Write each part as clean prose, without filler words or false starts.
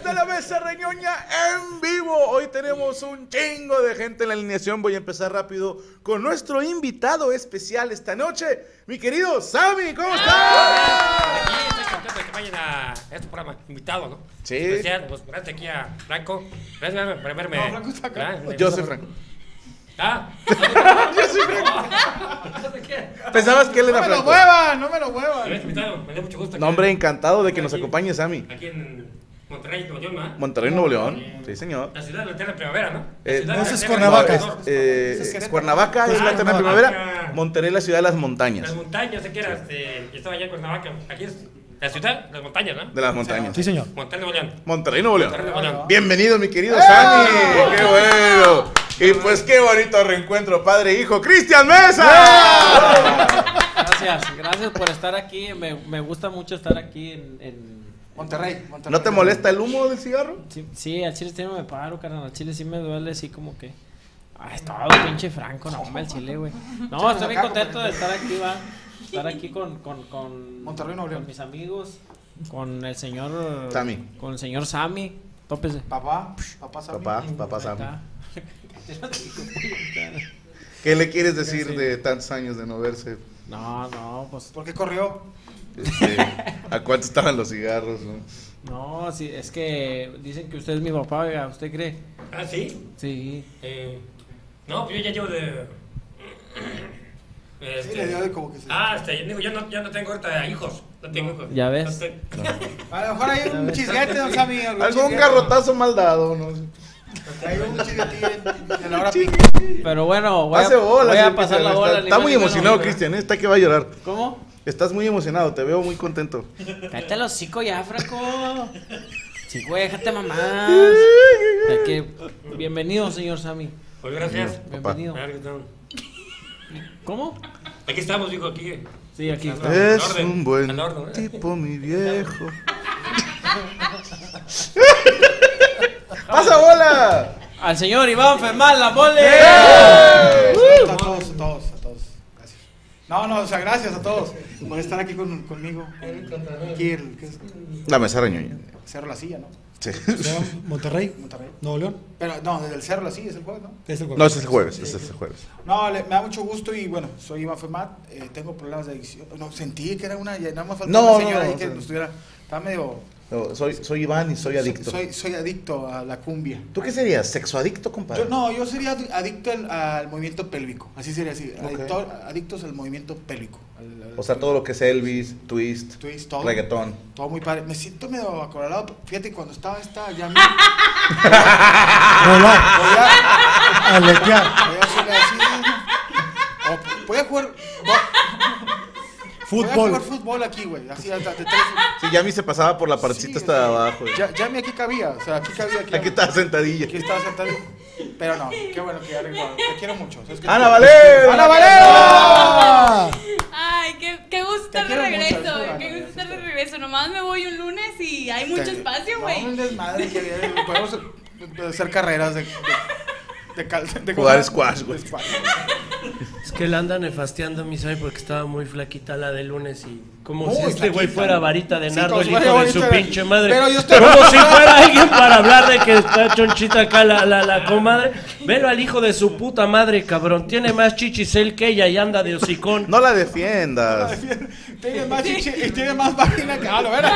está la mesa reñoña en vivo. Hoy tenemos un chingo de gente en la alineación. Voy a empezar rápido con nuestro invitado especial esta noche, mi querido Sammy. ¿Cómo estás? Aquí estoy contento de que vayan a este programa invitado, ¿no? Sí. Especial, pues gracias aquí a Franco. Gracias por verme. No, Franco está acá. Yo soy Franco. ¿Ah? Yo soy Franco. Pensabas que él era Franco. ¡No me lo muevan! ¡No me lo muevan! Me dio mucho gusto. No, hombre, encantado de que nos acompañe, Sammy. Aquí en Monterrey, Nuevo León, ¿no? Monterrey, Nuevo León, sí, señor. La ciudad de la eterna primavera, ¿no? No, eso es Cuernavaca. Es Cuernavaca, es la eterna primavera. Monterrey, la ciudad de las montañas. Las montañas, sé que era, yo estaba allá en Cuernavaca. Aquí es la ciudad de las montañas, ¿no? De las montañas. Sí, señor. Monterrey, Nuevo León. Monterrey, Nuevo León. Bienvenido, mi querido Sammy. ¡Qué bueno! Y pues qué bonito reencuentro, padre e hijo. ¡Cristian Mesa! Gracias, gracias por estar aquí. Me gusta mucho estar aquí en Monterrey, Monterrey. ¿No te molesta el humo del cigarro? Sí, sí, al chile sí me paro, carnal. Al chile sí me duele, así como que. Ay, estaba pinche Franco, no, hombre, al chile, güey. No, estoy bien contento de estar aquí, va. Estar aquí con Monterrey, no, con mis amigos, con el señor Sammy. Con el señor Sammy. Tópese. Papá Sammy. Papá Sammy. ¿Qué le quieres decir de tantos años de no verse? No, pues. ¿Por qué corrió? ¿A cuánto estaban los cigarros? No, sí, es que dicen que usted es mi papá, oiga, ¿usted cree? ¿Ah, sí? Sí. No, pues yo ya llevo de... sí, le dio de como que se... yo no tengo ahorita hijos. No tengo hijos. ¿Ya ves? No tengo... no. A lo mejor hay un chisguete, don Sammy. Algún garrotazo mal dado, no sé. Pero bueno, voy a pasar la bola. Está muy emocionado, Cristian, está que va a llorar. ¿Cómo? Estás muy emocionado, te veo muy contento. Cállate el hocico ya, Franco. Sí, güey, déjate mamá. Bienvenido, señor Sammy. Pues gracias. Bienvenido. ¿Cómo? Aquí estamos, hijo, aquí. Sí, aquí. Es un buen tipo, mi viejo. ¡Pasa bola! Al señor Iván Femat, la mole. A todos, a todos, a todos. Gracias. No, o sea, gracias a todos por estar aquí conmigo. Aquí la mesa reñoña. Cerro La Silla, ¿no? Sí. Monterrey. Nuevo León. Pero no, desde el Cerro La Silla, ¿es el jueves, no? Es el jueves. No, es el jueves, No, me da mucho gusto y bueno, soy Iván Femat, tengo problemas de adicción. No, sentí que era una, nada más faltaba una señora ahí que no estuviera, estaba medio... No, soy Iván y soy adicto. Soy adicto a la cumbia. ¿Tú qué serías? ¿Sexoadicto, compadre? Yo sería adicto al movimiento pélvico. Así sería, así. Okay. Adictos al movimiento pélvico. O sea, todo lo que es Elvis, twist, todo, reggaetón. Todo muy padre. Me siento medio acorralado. Fíjate, cuando estaba ya me... Voy a aletear. Voy a jugar fútbol aquí, güey. Así hasta te traes. Sí, Yami se pasaba por la partecita hasta abajo. Yami aquí cabía, o sea, aquí cabía. Aquí estaba sentadilla. Aquí estaba sentadilla. Pero no, qué bueno que ya arreglado. Te quiero mucho. ¿Sabes? ¡Ana Valero! ¡Ana Valero! Ay, qué gusto estar de regreso. Qué gusto estar de regreso. Nomás me voy un lunes y hay mucho espacio, güey. No, un desmadre. Podemos hacer carreras de jugar squash, güey. Es que la andan nefasteando a mi Sammy porque estaba muy flaquita la de lunes y como si este güey fuera varita de nardo, el hijo de su pinche madre. Como si fuera alguien para hablar de que está chonchita acá la comadre. Velo al hijo de su puta madre, cabrón. Tiene más chichis él que ella y anda de hocicón. No la defiendas. Tiene más chichis y tiene más vagina que... Ah, lo verás.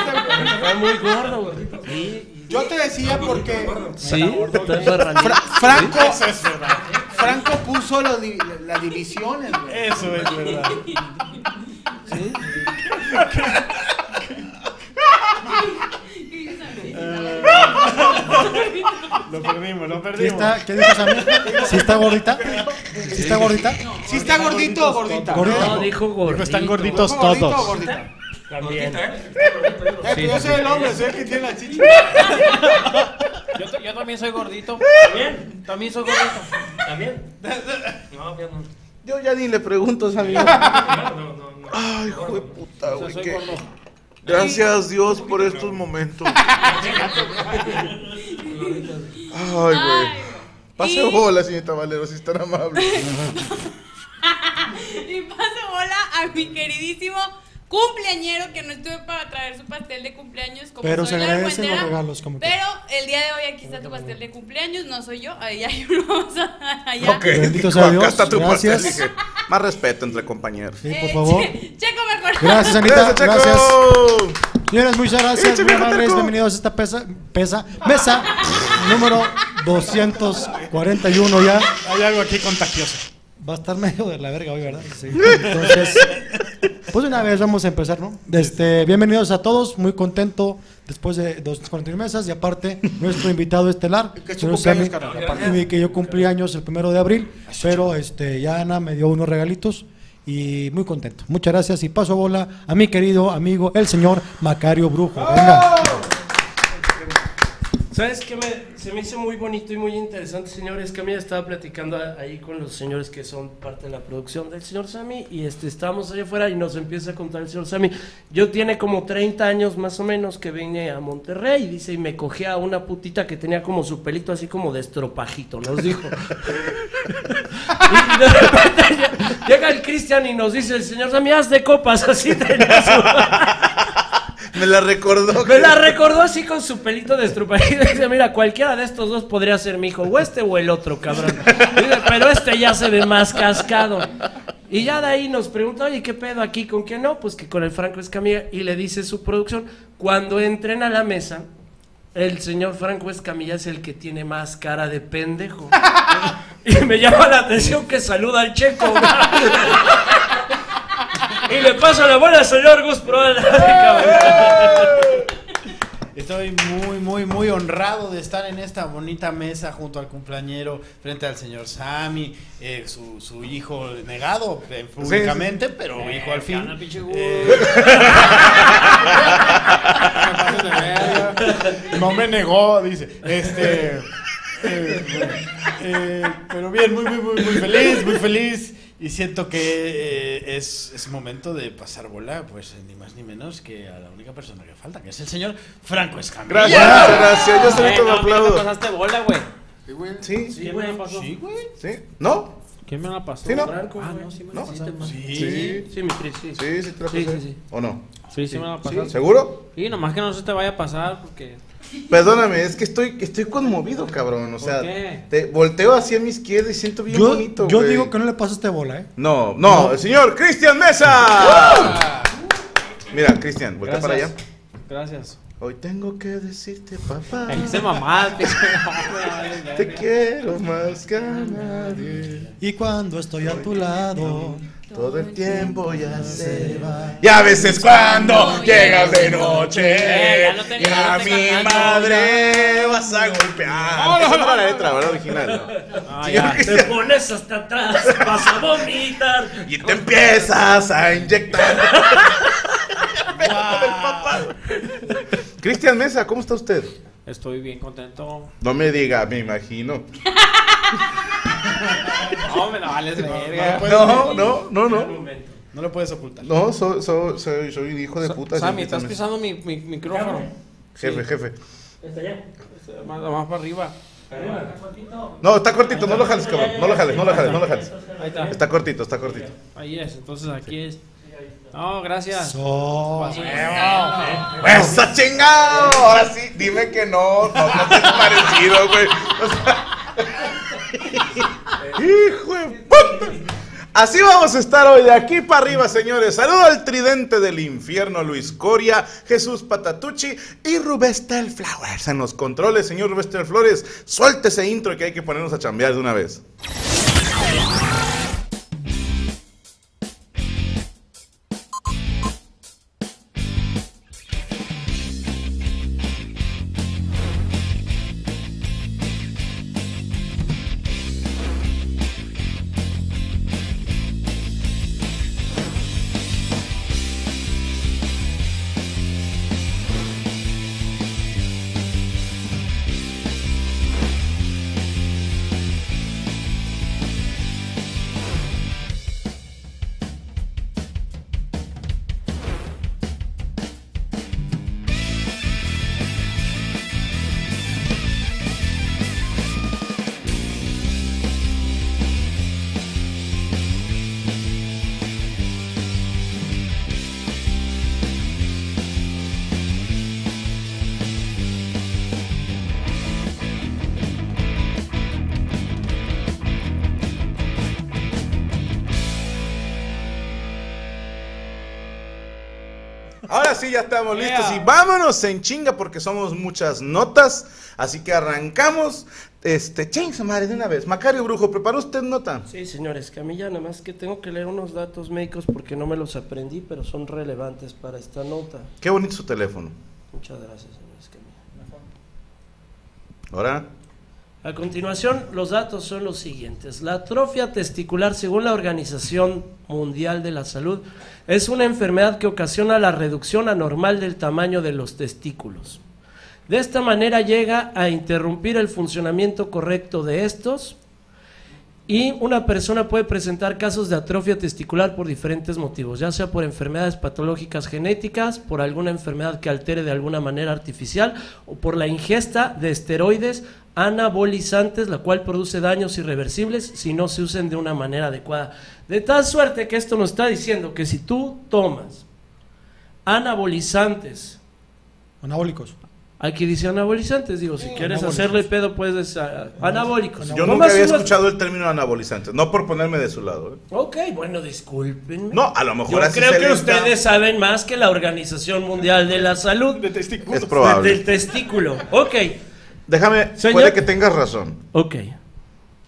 Está muy gordo, gordito. Yo te decía porque... Sí, Franco puso las divisiones, güey. Eso es verdad. ¿Sí? Lo perdimos. ¿Qué dijo Sammy? ¿Sí está gordita? ¿Sí está gordito o gordita? No, dijo gordito. Están gorditos todos. ¿Gordita? También. Yo soy el hombre, soy el que tiene la chicha. Yo también soy gordito. ¿También? No, ya no. Yo ya ni le pregunto a esa amiga. No. Ay, hijo de puta, güey. Soy gordo. Gracias Dios por estos momentos. Ay, güey. Pase bola, señorita Valero, si es tan amable. Y pase bola a mi queridísimo cumpleañero que no estuve para traer su pastel de cumpleaños. Como pero se agradecen los regalos. Como pero que... el día de hoy aquí está tu pastel de cumpleaños, no soy yo. Ahí hay uno. Allá. Ok, bendito sea Dios. Acá está tu pastel. Dije, más respeto entre compañeros. Sí, por favor. Checo Mejorado. Gracias, Anita. Gracias, Checo. Gracias. Señores, muchas gracias. Buenas tardes. Bienvenidos a esta mesa número 241 ya. Hay algo aquí contagioso. Va a estar medio de la verga hoy, ¿verdad? Sí. Entonces, pues una vez vamos a empezar, ¿no? Bienvenidos a todos, muy contento después de 241 mesas y aparte nuestro invitado estelar, que Sammy, que yo cumplí años el 1 de abril, pero ya Ana me dio unos regalitos y muy contento. Muchas gracias y paso bola a mi querido amigo, el señor Macario Brujo. Venga. ¿Sabes qué? Se me hizo muy bonito y muy interesante, señores, que a mí estaba platicando ahí con los señores que son parte de la producción del señor Sammy y estábamos allá afuera y nos empieza a contar el señor Sammy. Yo tiene como 30 años más o menos que vine a Monterrey, dice, y me cogí a una putita que tenía como su pelito así como de estropajito, nos dijo. Y de repente llega el Cristian y nos dice el señor Sammy, haz de copas, así tenía su... Me la recordó. Me la recordó así con su pelito de estrupajito. Dice, mira, cualquiera de estos dos podría ser mi hijo, o este o el otro, cabrón. Dice, pero este ya se ve más cascado. Y ya de ahí nos pregunta, oye, ¿qué pedo aquí? ¿Con qué no? Pues que con el Franco Escamilla. Y le dice su producción, cuando entren a la mesa, el señor Franco Escamilla es el que tiene más cara de pendejo. Y me llama la atención que saluda al Checo, güey. Y le paso la buena al señor Gus Proaño. Estoy muy honrado de estar en esta bonita mesa junto al cumpleañero, frente al señor Sammy, su hijo negado públicamente, sí. Pero hijo al fin. No me negó, dice. Pero bien, muy feliz, muy feliz. Y siento que es momento de pasar bola, pues ni más ni menos que a la única persona que falta, que es el señor Franco Escamilla. Gracias, gracias, yo soy el que me aplaudo. ¿Te pasaste bola, güey? Sí, güey. Sí, güey. Sí, güey. Sí. ¿No? ¿Quién me la pasó? Sí, no. Franco, ah, no, sí me la pasaste. ¿No? Sí. Sí, mi Cris, sí. Sí, te la pasé. Sí. ¿O no? Sí, me la pasaste. ¿Sí? ¿Seguro? Sí, nomás que no se te vaya a pasar porque... Perdóname, es que estoy conmovido, cabrón. O sea, te volteo hacia mi izquierda y siento bien bonito. Yo digo que no le pasaste bola, ¿eh? No, el señor Cristian Mesa. Mira, Cristian, voltea para allá. Gracias. Hoy tengo que decirte, papá. Dice mamá. Te quiero más que a nadie. Y cuando estoy a tu lado, todo el tiempo ya se va. Y a veces cuando llegas de noche y a mi madre vas a golpear. No, la letra, ¿verdad? Original. Te pones hasta atrás, vas a vomitar y te empiezas a inyectar. Cristian Mesa, ¿cómo está usted? Estoy bien contento. No me diga, me imagino. No, me la vales verga. No. No lo puedes ocultar. No, soy un hijo de puta. Sammy, estás pisando mi micrófono. Jefe. Está allá. Más para arriba. No, está cortito, no lo jales, cabrón. No lo jales. Ahí está. Está cortito. Ahí es, entonces aquí es. No, gracias. ¡Eso chingado! Ahora sí, dime que no te es parecido, güey. O sea, ¡hijo de puta! Así vamos a estar hoy, de aquí para arriba, señores. Saludo al tridente del infierno, Luis Coria, Jesús Patatucci y Rubestel Flowers. En los controles, señor Rubestel Flores, suelte ese intro que hay que ponernos a chambear de una vez. sí, ya estamos listos y vámonos en chinga porque somos muchas notas, así que arrancamos. Chinga madre, de una vez. Macario Brujo, ¿preparó usted nota? Sí, señor Escamilla, nada más que tengo que leer unos datos médicos porque no me los aprendí, pero son relevantes para esta nota. Qué bonito su teléfono. Muchas gracias, señor Escamilla. Ahora. A continuación, los datos son los siguientes. La atrofia testicular, según la Organización Mundial de la Salud, es una enfermedad que ocasiona la reducción anormal del tamaño de los testículos. De esta manera llega a interrumpir el funcionamiento correcto de estos y una persona puede presentar casos de atrofia testicular por diferentes motivos, ya sea por enfermedades patológicas genéticas, por alguna enfermedad que altere de alguna manera artificial o por la ingesta de esteroides anabolizantes, la cual produce daños irreversibles si no se usan de una manera adecuada. De tal suerte que esto nos está diciendo que si tú tomas anabolizantes, anabólicos, aquí dice anabolizantes, digo, si quieres hacerle pedo, puedes anabólicos. Yo nunca había escuchado el término anabolizantes, no por ponerme de su lado. Ok, bueno, discúlpenme. No, a lo mejor así creo que ustedes saben más que la Organización Mundial de la Salud. De testículo. Es probable. Del testículo, ok. Déjame, señor, puede que tengas razón. Ok.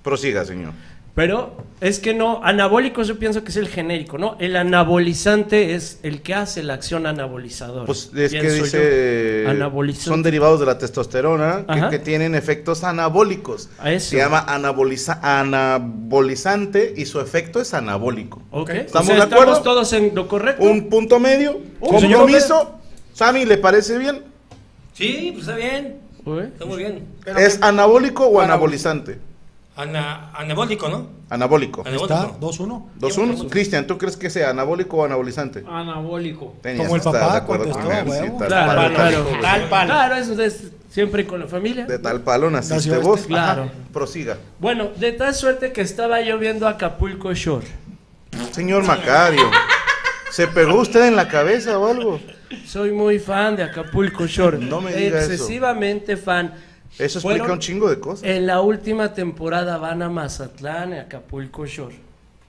Prosiga, señor. Pero es que no, anabólico yo pienso que es el genérico, ¿no? El anabolizante es el que hace la acción anabolizadora. Pues es que dice, son derivados de la testosterona que tienen efectos anabólicos. Se llama anabolizante y su efecto es anabólico. Okay. ¿Estamos de acuerdo? Estamos todos en lo correcto. Un punto medio, compromiso. Sammy, ¿le parece bien? Sí, pues está bien. Está muy bien. Pero ¿es anabólico o anabolizante? Anabólico, ¿no? Anabólico. Está, 2-1. 2-1. Cristian, ¿tú crees que sea anabólico o anabolizante? Anabólico. Como el papá contestó, güey. Tal palo. Claro, eso es siempre con la familia. De tal palo naciste vos. Claro. Prosiga. Bueno, de tal suerte que estaba yo viendo Acapulco Shore. Señor Macario, ¿se pegó usted en la cabeza o algo? Soy muy fan de Acapulco Shore. No me diga eso. Excesivamente fan. Eso explica un chingo de cosas. En la última temporada van a Mazatlán y Acapulco Shore.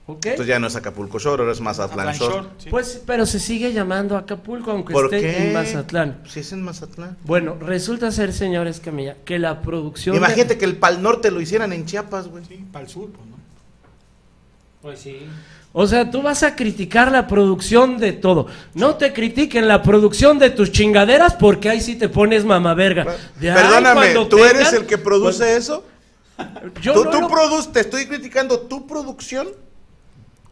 ¿Okay? Entonces ya no es Acapulco Shore, ahora es Mazatlán Shore. Sí. Pues, pero se sigue llamando Acapulco, aunque esté en Mazatlán. Sí, es en Mazatlán. Bueno, resulta ser, señores Escamilla, que la producción. Imagínate que el Pal Norte lo hicieran en Chiapas, güey. Sí, Pal Sur, ¿no? Pues sí. O sea, tú vas a criticar la producción de todo. No te critiquen la producción de tus chingaderas porque ahí sí te pones mamaverga. Perdóname, ¿tú eres el que produce eso? Yo ¿Te estoy criticando tu producción?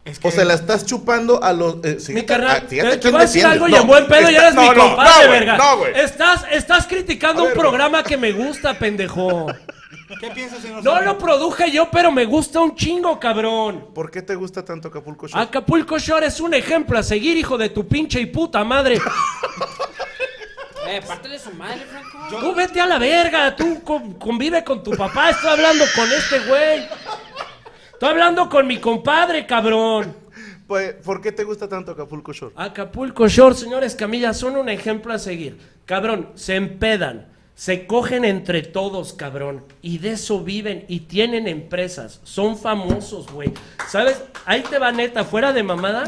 Es que o se la estás chupando a los... mi carnal, te vas a decir algo y en buen pedo ya eres mi compadre, verga. No, güey. Estás criticando un programa que me gusta, pendejo. ¿Qué piensas en nosotros? No lo produje yo, pero me gusta un chingo, cabrón. ¿Por qué te gusta tanto Acapulco Shore? Acapulco Shore es un ejemplo a seguir, hijo de tu pinche y puta madre. Pártele su madre, Franco. Tú vete a la verga, tú convive con tu papá. Estoy hablando con este güey. Estoy hablando con mi compadre, cabrón. Pues, ¿por qué te gusta tanto Acapulco Shore? Acapulco Shore, señores Escamilla, son un ejemplo a seguir. Cabrón, se empedan. Se cogen entre todos, cabrón, y de eso viven, y tienen empresas, son famosos, güey, ¿sabes? Ahí te va neta, fuera de mamada.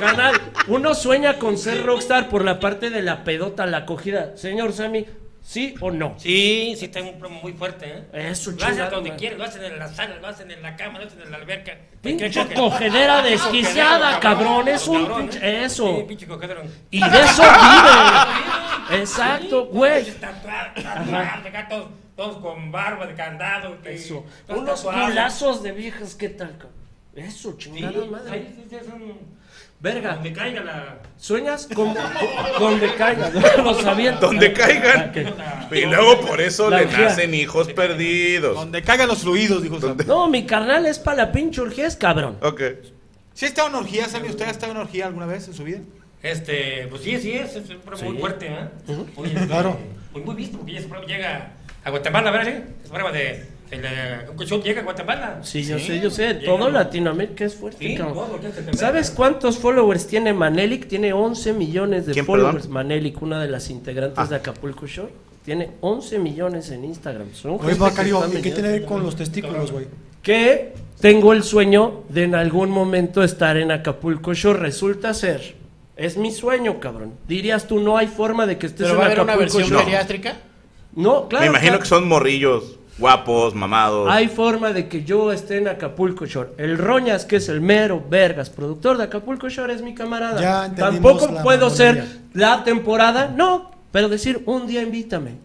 Carnal, uno sueña con ser rockstar por la parte de la pedota, la acogida. Señor Sammy, ¿sí o no? Sí, sí, tengo un promo muy fuerte, ¿eh? Eso, lo hacen donde quieres, lo hacen en la sala, lo hacen en la cama, lo hacen en la alberca. Pinche cogedera desquiciada, cabrón, es un pinche, eso. Sí, pinche cogedero. Y de eso vive. Exacto, güey. Todos con barba de candado. Eso. Unos culazos de viejas, ¿qué tal, cabrón? Eso, chingada madre. Verga. Donde caiga la... ¿Sueñas? Donde caiga. Los avientan. Donde caigan. Y luego por eso le nacen hijos perdidos. Donde caigan los fluidos, dijo. No, mi carnal es para la pinche orgía, es cabrón. Ok. ¿Sí ha estado en orgía, Sammy? ¿Usted ha estado en orgía alguna vez en su vida? Pues sí, sí, es un programa muy fuerte, ¿eh? Claro. Muy visto, porque ese programa llega a Guatemala, ¿verdad? Es un programa de... llega a Guatemala. Sí, yo sé, yo sé. Todo Latinoamérica es fuerte. Sí, ¿sabes cuántos followers tiene Manelik? Tiene 11 millones de followers. Perdón? Manelik, una de las integrantes de Acapulco Shore, tiene 11 millones en Instagram. Oye, Macario, ¿qué tiene que ver con los testículos, güey? Que tengo el sueño de en algún momento estar en Acapulco Shore. Resulta ser Es mi sueño, cabrón. Dirías tú, no hay forma de que estés en Acapulco. ¿Pero va a haber una versión geriátrica? No, claro. Me imagino que son morrillos, guapos, mamados. Hay forma de que yo esté en Acapulco Shore. El Roñas, que es el mero vergas productor de Acapulco Shore, es mi camarada. Ya entendimos. Tampoco puedo ser la temporada, no, pero decir, un día invítame.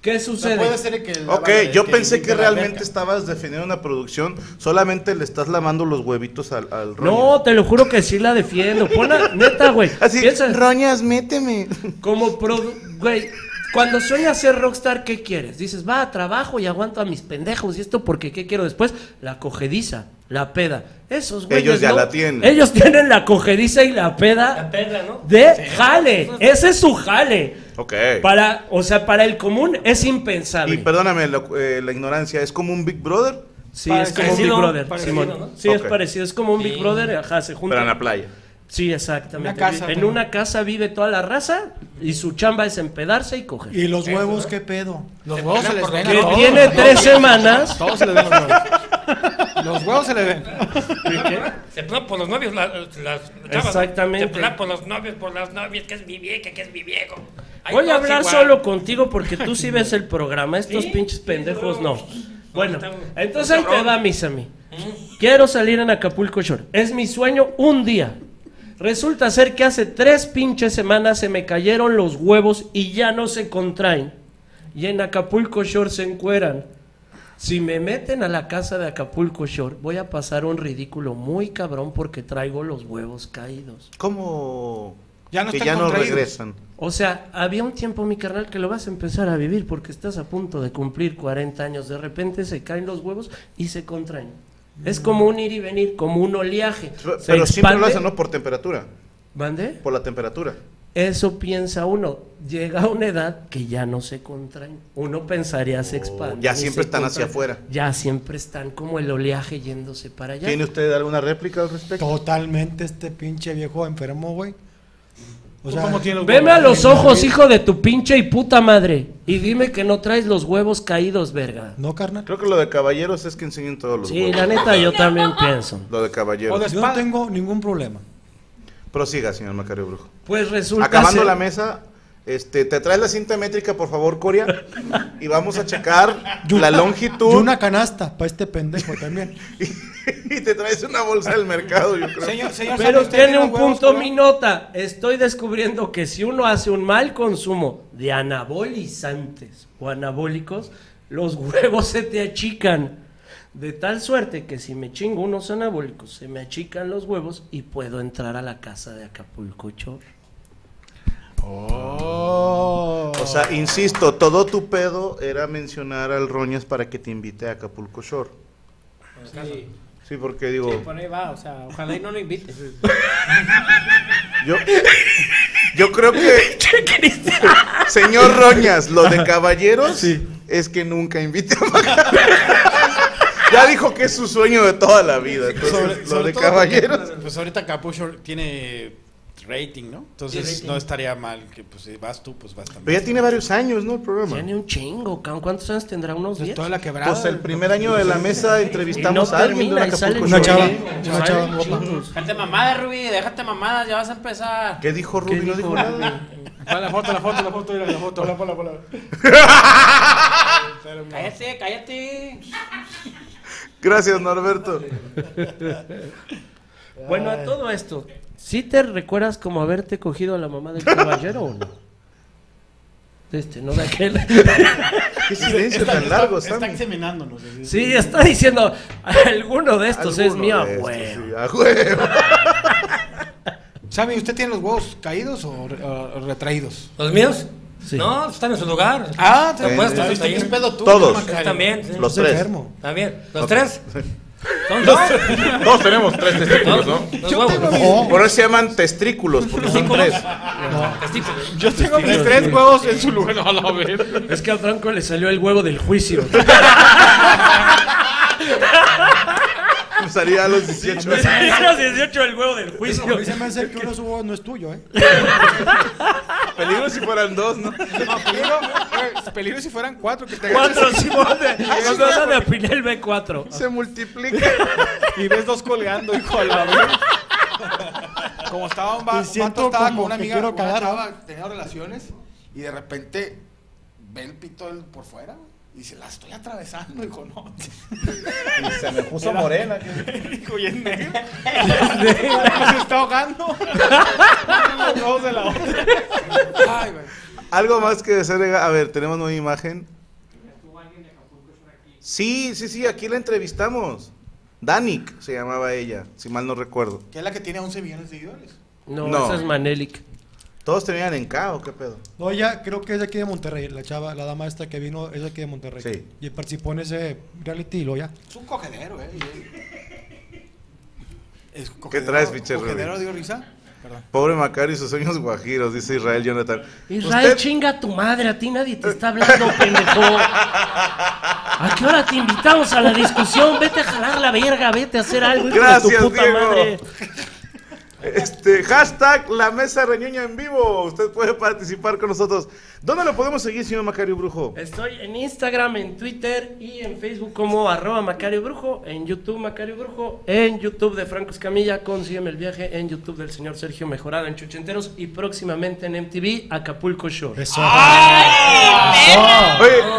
¿Qué sucede? No puede ser que yo pensé que realmente estabas defendiendo una producción, solamente le estás lavando los huevitos al Roñas. No, te lo juro que sí la defiendo. Ponla, neta, güey. Así, piensa, Roñas, méteme. Como güey, cuando sueñas ser rockstar, ¿qué quieres? Dices, va, trabajo y aguanto a mis pendejos y esto porque ¿qué quiero después? La cogediza, la peda. Esos güeyes, ellos ya la tienen. Ellos tienen la cogediza y la peda. La perla, ¿no? De jale. Ese es su jale. Okay. Para, o sea, para el común es impensable. Y perdóname la ignorancia, ¿es como un Big Brother? Sí, es como un Big Brother, Simón. ¿No? Sí, okay. Es parecido, es como un Big Brother, ajá, se juntan. Pero en la playa. Sí, exactamente. En una casa vive toda la raza y su chamba es empedarse y coger. ¿Y los huevos qué pedo? Los huevos se les ven. Que tiene 3 semanas. Todos se les ven los huevos. Los huevos se le ven. Se pone por los novios, exactamente. Se pone por los novios, por las novias, que es mi vieja, que es mi viejo. Voy a hablar solo contigo porque tú sí ves el programa. Estos pinches pendejos no. Bueno, entonces ahí te va, mis amigos. Quiero salir en Acapulco Shore. Es mi sueño un día. Resulta ser que hace 3 pinches semanas se me cayeron los huevos y ya no se contraen. Y en Acapulco Shore se encueran. Si me meten a la casa de Acapulco Shore, voy a pasar un ridículo muy cabrón porque traigo los huevos caídos. ¿Cómo? Ya no que ya no regresan. O sea, había un tiempo, mi carnal, que lo vas a empezar a vivir porque estás a punto de cumplir 40 años. De repente se caen los huevos y se contraen. Es como un ir y venir, como un oleaje. Pero siempre lo hacen, ¿no? Por temperatura. ¿Mande? Por la temperatura. Eso piensa uno, llega a una edad que ya no se contraen. Uno pensaría se expande. Ya siempre están hacia afuera. Ya siempre están como el oleaje yéndose para allá. ¿Tiene usted alguna réplica al respecto? Totalmente, este pinche viejo enfermo, güey. O sea, veme a los ojos, hijo de tu pinche y puta madre, y dime que no traes los huevos caídos, verga. No, carnal. Creo que lo de caballeros es que enseñen todos los huevos. Sí, la neta, yo también pienso. Lo de caballeros. Yo no tengo ningún problema. Prosiga, señor Macario Brujo. Pues resulta acabando la mesa, te traes la cinta métrica, por favor, Coria, y vamos a checar la longitud. Y una canasta para este pendejo también. Y te traes una bolsa del mercado, yo creo. Señor, pero tiene un punto mi nota. Estoy descubriendo que si uno hace un mal consumo de anabolizantes o anabólicos, los huevos se te achican. De tal suerte que si me chingo unos anabólicos, se me achican los huevos y puedo entrar a la casa de Acapulco Shore. Oh. O sea, insisto, todo tu pedo era mencionar al Roñas para que te invite a Acapulco Shore. Sí. Sí, porque digo. Sí, por ahí va, o sea, ojalá y no lo invite. Yo creo que. Señor Roñas, lo de caballeros es que nunca invite a Ya dijo que es su sueño de toda la vida. Entonces, lo de caballeros. Porque, pues ahorita Acapulco Shore tiene rating, ¿no? Entonces rating. No estaría mal que pues si vas tú, pues vas también. Pero ya tiene varios años, ¿no? El programa. Tiene un chingo, ¿cuántos años tendrá? Unos 10. Toda la quebrada. Pues el primer año de la mesa entrevistamos a alguien de Acapulco. Una chava. Déjate mamada, Rubí, déjate mamada, ya vas a empezar. ¿Qué dijo Rubí? No dijo nada. La foto. Hola. Cállate. Gracias, Norberto. Bueno, a todo esto, ¿sí te recuerdas como haberte cogido a la mamá del caballero o no? No de aquel. ¿Qué silencio tan largo, Sammy? Está examinándonos. Sí, está diciendo, alguno de estos es mío, a huevo. Sammy, ¿usted tiene los huevos caídos o retraídos? ¿Los míos? Sí. No, están en su lugar. Ah, te apuesto. ¿Tienes pedo tú? Todos. También. Los tres. También. ¿Los tres? Todos tenemos 3 testículos, ¿no? Yo tengo por eso se llaman testrículos, porque son 3. No. Yo tengo mis 3 huevos en su lugar. A la vez. Es que al Franco le salió el huevo del juicio. Salía a los 18. A los 18 el huevo del juicio. A mí se me hace que uno su huevo no es tuyo, ¿eh? Peligro si fueran 2, ¿no? Peligro si fueran 4 que te 4, si de afinar el B4. Se multiplica. Y ves 2 colgando, hijo de la verga. Como estaba un vato, estaba como con una amiga, una chava, tenía relaciones y de repente ve el pito por fuera y dice, la estoy atravesando, hijo, no. Y se me puso era morena. Hijo, y es negro. Se está ahogando. Los de la otra. Ay, güey. Algo más que desear. A ver, tenemos una imagen. ¿Estuvo alguien de Acapulco Shore aquí? Sí, sí, sí, aquí la entrevistamos. Danik se llamaba ella, si mal no recuerdo. ¿Que es la que tiene 11 millones de seguidores? No, no, esa es Manelik. ¿Todos tenían en K o qué pedo? No, ella creo que es de aquí de Monterrey, la chava, la dama esta que vino es de aquí de Monterrey. Sí. Y participó en ese reality y lo ya. Es un cogedero, Es un cogedero. ¿Qué traes, pinche Rubí? ¿Cogedero, digo, risa? Perdón. Pobre Macario y sus sueños guajiros, dice Israel Jonathan. Israel, ¿usted? Chinga a tu madre, a ti nadie te está hablando, pendejo. ¿A qué hora te invitamos a la discusión? Vete a jalar la verga, vete a hacer algo. Gracias, tu puta Diego. Madre. Hashtag La Mesa Reñoña en vivo. Usted puede participar con nosotros. ¿Dónde lo podemos seguir, señor Macario Brujo? Estoy en Instagram, en Twitter y en Facebook como @MacarioBrujo, en YouTube Macario Brujo, en YouTube de Franco Escamilla, con Sígueme el Viaje, en YouTube del señor Sergio Mejorado, en Chuchenteros y próximamente en MTV Acapulco Shore. Oye,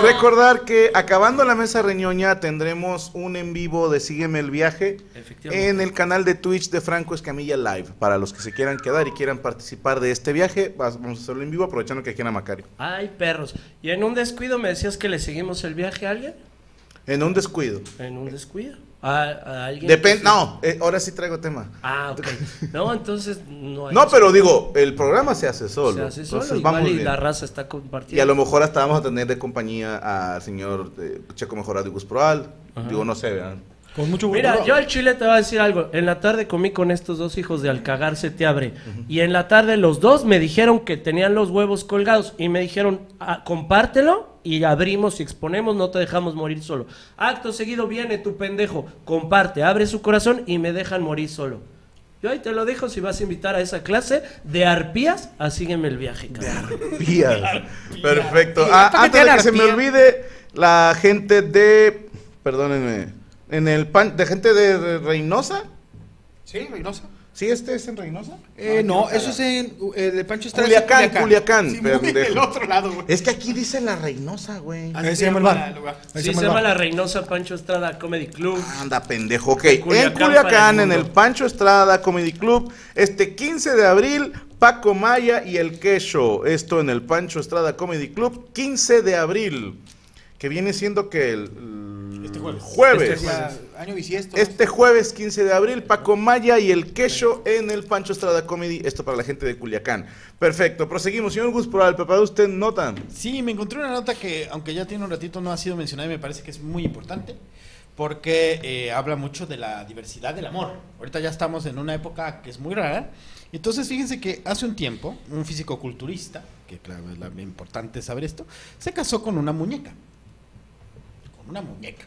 recordar que acabando La Mesa Reñoña tendremos un en vivo de Sígueme el Viaje en el canal de Twitch de Franco Escamilla Live. Para los que se quieran quedar y quieran participar de este viaje, vamos a hacerlo en vivo aprovechando que aquí en Macario. Ay, perros. ¿Y en un descuido me decías que le seguimos el viaje a alguien? En un descuido. ¿En un descuido? ¿A alguien? Depende, no, ahora sí traigo tema. Ah, ok. No, entonces no hay. No, pero digo, el programa se hace solo. Se hace solo, entonces, vamos y la raza está compartiendo. Y a lo mejor hasta vamos a tener de compañía al señor Checo Mejorado y Gus Proaño. Digo, no sé, ¿verdad? Con mucho gusto. Mira, yo al chile te voy a decir algo. En la tarde comí con estos dos hijos de Al Cagar Se Te Abre. Y en la tarde los dos me dijeron que tenían los huevos colgados. Y me dijeron, compártelo y abrimos y exponemos, no te dejamos morir solo. Acto seguido viene tu pendejo, comparte, abre su corazón y me dejan morir solo. Yo ahí te lo dejo si vas a invitar a esa clase de arpías a Sígueme el Viaje. Cabrón. De arpías. Perfecto. Antes de que se me olvide, la gente de... Perdónenme. En el pan de gente de Reynosa. Sí, Reynosa. ¿Sí este es en Reynosa? No, eso es en de Pancho Estrada. Culiacán. Sí, muy del otro lado, güey. Es que aquí dice La Reynosa, güey. Ahí se llama el bar. Sí, se llama La Reynosa Pancho Estrada Comedy Club. Anda, pendejo. Ok, en Culiacán, en el Pancho Estrada Comedy Club, este 15 de abril, Paco Maya y El Queso. Esto en el Pancho Estrada Comedy Club, 15 de abril. Que viene siendo que este jueves. Año bisiesto. Este jueves 15 de abril, Paco Maya y El Queso en el Pancho Estrada Comedy. Esto para la gente de Culiacán. Perfecto, proseguimos. Señor Gus Proal, ¿preparó usted nota? Sí, me encontré una nota que, aunque ya tiene un ratito, no ha sido mencionada y me parece que es muy importante. Porque habla mucho de la diversidad del amor. Ahorita ya estamos en una época que es muy rara. Entonces, fíjense que hace un tiempo, un físico-culturista, que claro, es importante saber esto, se casó con una muñeca. Una muñeca.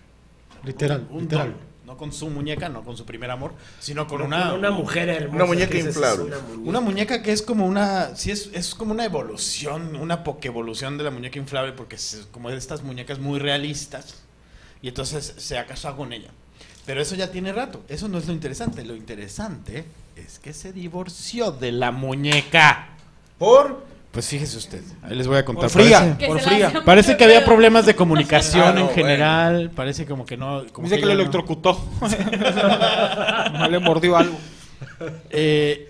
Literal, literal. Don, no con su muñeca, no con su primer amor, sino con una mujer hermosa. Una muñeca inflable. Una muñeca que es como una... Sí, es como una evolución, una pokevolución de la muñeca inflable, porque es como de estas muñecas muy realistas. Y entonces se ha casado con ella. Pero eso ya tiene rato. Eso no es lo interesante. Lo interesante es que se divorció de la muñeca. ¿Por? Pues fíjese usted, ahí les voy a contar. Por fría. Parece que había problemas de comunicación en general, parece como que no... Como dice que lo electrocutó. Le mordió algo.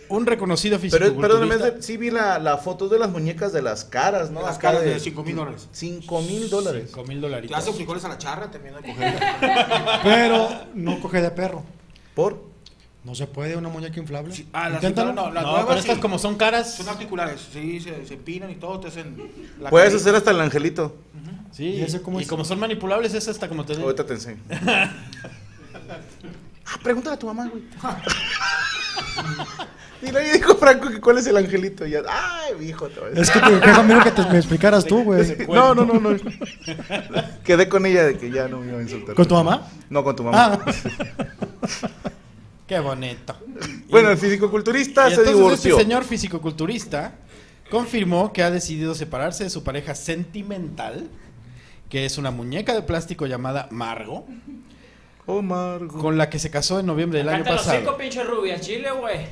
Un reconocido fisiculturista. Perdóname, sí vi la foto de las muñecas de las caras, ¿no? Las caras de $5,000. $5,000. $5,000. Te hace frijoles a la charra, termina de coger. Pero no coge de perro. ¿Por? ¿No se puede una muñeca inflable? Sí. Ah, inténtalo. No, las nuevas, pero estas sí, como son caras... Son articulares, sí, se empinan y todo, te hacen... Puedes hacer hasta el angelito. Sí, y como son manipulables, es hasta como te... Ahorita te enseño. Pregúntale a tu mamá, güey. Y le dijo Franco que cuál es el angelito. Y ya, ay, hijo, otra vez. Es que te quejas, mira, que me explicaras tú, güey. No. Quedé con ella de que ya no me iba a insultar. ¿Con tu mamá? No, con tu mamá. Qué bonito. Bueno, el fisicoculturista se divorció. Este señor fisicoculturista confirmó que ha decidido separarse de su pareja sentimental, que es una muñeca de plástico llamada Margo. Oh, Margo. Con la que se casó en noviembre del año pasado. Los cinco pinches rubias, chile, güey.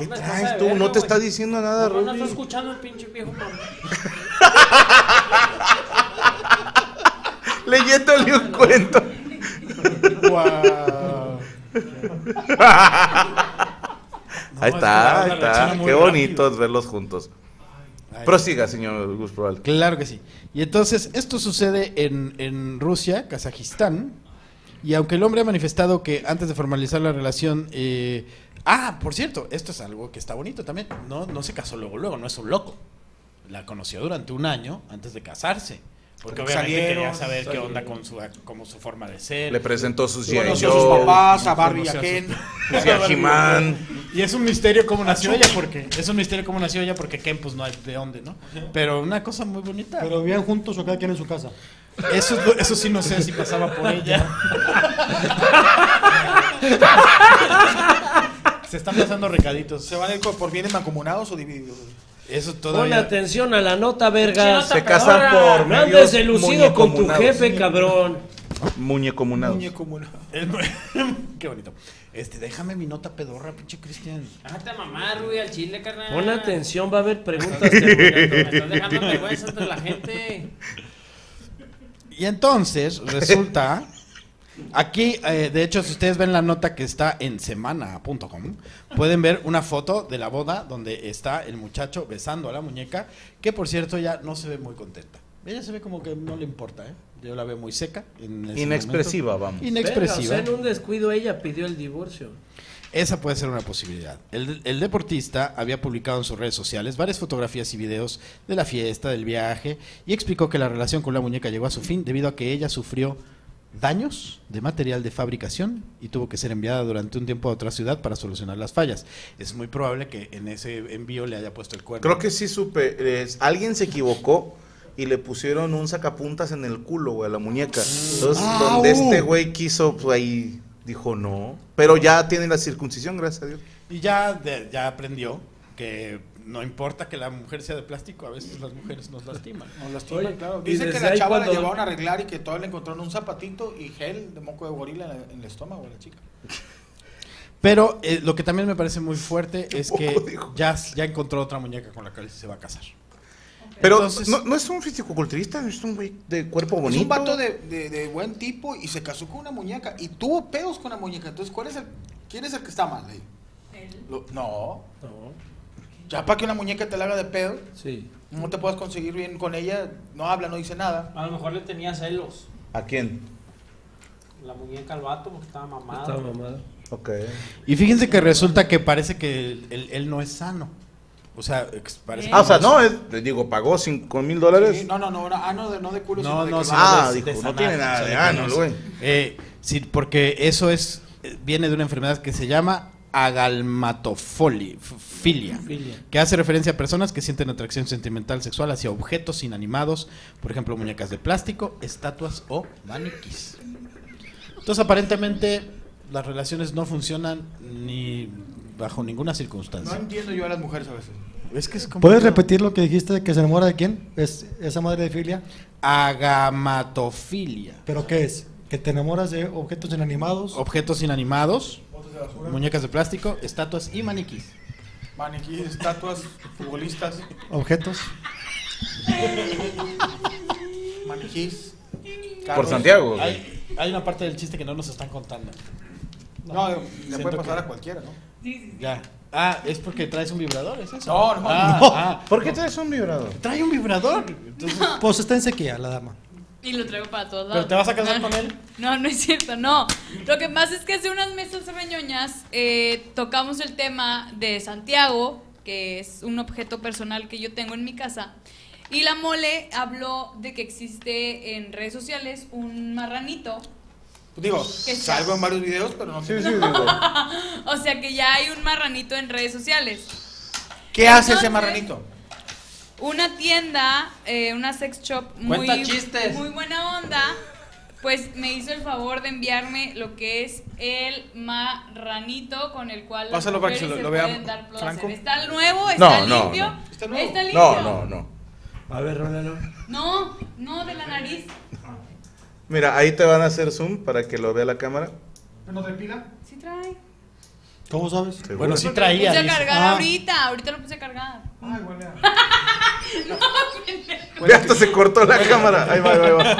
¿Qué traes tú? No te está diciendo nada, Rubí. No estoy escuchando el pinche viejo, mamá. Leyéndole un cuento. Wow. Ahí está, ahí está. Qué bonito es verlos juntos. Prosiga, señor Gus Proaño. Claro que sí. Y entonces, esto sucede en Rusia, Kazajistán. Y aunque el hombre ha manifestado que antes de formalizar la relación... por cierto, esto es algo que está bonito también. No se casó luego, no es un loco. La conoció durante un año antes de casarse. Porque obviamente quería saber qué onda con su forma de ser. Le presentó sus conoció a sus papás, a Barbie, a Ken, a He-Man. Y es un misterio cómo nació ella, porque Ken pues no hay de dónde, ¿no? Pero una cosa muy bonita. Pero vivían juntos o cada quien en su casa. Eso sí no sé si pasaba por ella. Se están pasando recaditos. ¿Se van a ir por bienes mancomunados o divididos? Eso todavía... Pon atención a la nota, verga. Se casan por medios. No andes de lucido con tu jefe, cabrón. Muñecomunados. Qué bonito. Déjame mi nota pedorra, pinche Cristian. Déjate a mamar, güey, al chile, carnal. Pon atención, va a haber preguntas. Me estás dejando vergüenza entre la gente. Y entonces, resulta... Aquí, de hecho, si ustedes ven la nota que está en semana.com, pueden ver una foto de la boda donde está el muchacho besando a la muñeca, que por cierto ya no se ve muy contenta. Ella se ve como que no le importa, ¿eh? Yo la veo muy seca. Inexpresiva, vamos. Inexpresiva. Venga, o sea, en un descuido ella pidió el divorcio. Esa puede ser una posibilidad. El deportista había publicado en sus redes sociales varias fotografías y videos de la fiesta, del viaje, y explicó que la relación con la muñeca llegó a su fin debido a que ella sufrió daños de material de fabricación y tuvo que ser enviada durante un tiempo a otra ciudad para solucionar las fallas. Es muy probable que en ese envío le haya puesto el cuerno. Creo que sí supe, alguien se equivocó y le pusieron un sacapuntas en el culo, güey, a la muñeca. Entonces, donde este güey quiso, pues ahí dijo no. Pero ya tiene la circuncisión, gracias a Dios. Y ya aprendió que... No importa que la mujer sea de plástico, a veces las mujeres nos lastiman. Oye, claro. Dice que la chava la llevaron a arreglar y que todavía le encontraron un zapatito y gel de moco de gorila en el estómago de la chica. Pero lo que también me parece muy fuerte es que ya encontró otra muñeca con la que se va a casar. Pero entonces, no es un fisicoculturista, es un güey de cuerpo bonito. Es un vato de buen tipo y se casó con una muñeca y tuvo pedos con la muñeca. Entonces, ¿quién es el que está mal ahí? Él. No. Ya para que una muñeca te la haga de pedo, sí. No te puedas conseguir bien con ella, no habla, no dice nada. A lo mejor le tenía celos. ¿A quién? La muñeca al vato porque estaba mamada. Okay. Y fíjense que resulta que parece que él no es sano. O sea, parece que no es, le digo, pagó $5,000. Sí, no de culo. No tiene nada de ano, güey. Sí, porque eso viene de una enfermedad que se llama agalmatofilia, que hace referencia a personas que sienten atracción sentimental sexual hacia objetos inanimados, por ejemplo, muñecas de plástico, estatuas o maniquís. Entonces, aparentemente, las relaciones no funcionan ni bajo ninguna circunstancia. No entiendo yo a las mujeres a veces. Es que es complicado. ¿Puedes repetir lo que dijiste de que se enamora de quién? ¿Es esa madre de filia? Agalmatofilia. ¿Pero qué es? ¿Que te enamoras de objetos inanimados? Objetos inanimados. Muñecas de plástico, estatuas y maniquís. Maniquís, estatuas, futbolistas. Objetos. Maniquís. Carros. Por Santiago. Hay una parte del chiste que no nos están contando. No, le puede pasar a cualquiera, ¿no? Ya. Es porque traes un vibrador, ¿es eso? No. ¿Por qué traes un vibrador? Trae un vibrador. Entonces, pues está en sequía la dama. Y lo traigo para todos lados. ¿Pero te vas a casar con él? No es cierto, no. Lo que pasa es que hace unas mesas reñoñas tocamos el tema de Santiago, que es un objeto personal que yo tengo en mi casa. Y la Mole habló de que existe en redes sociales un marranito. Digo, salgo en varios videos, pero no sé. Sí, digo. O sea que ya hay un marranito en redes sociales. ¿Qué hace ese marranito? Una tienda, una sex shop muy buena onda, pues me hizo el favor de enviarme lo que es el marranito con el cual las mujeres se pueden dar placer. ¿Está nuevo? ¿Está limpio? ¿Está limpio? No. A ver, rónalo. No, de la nariz. Mira, ahí te van a hacer zoom para que lo vea la cámara. ¿No te pila? Sí trae. ¿Cómo sabes? ¿Seguro? Bueno, sí traía. Lo puse a cargar ahorita lo puse a cargar. Ay, huele a... no, ve, hasta se cortó la cámara. Ahí va, ahí va.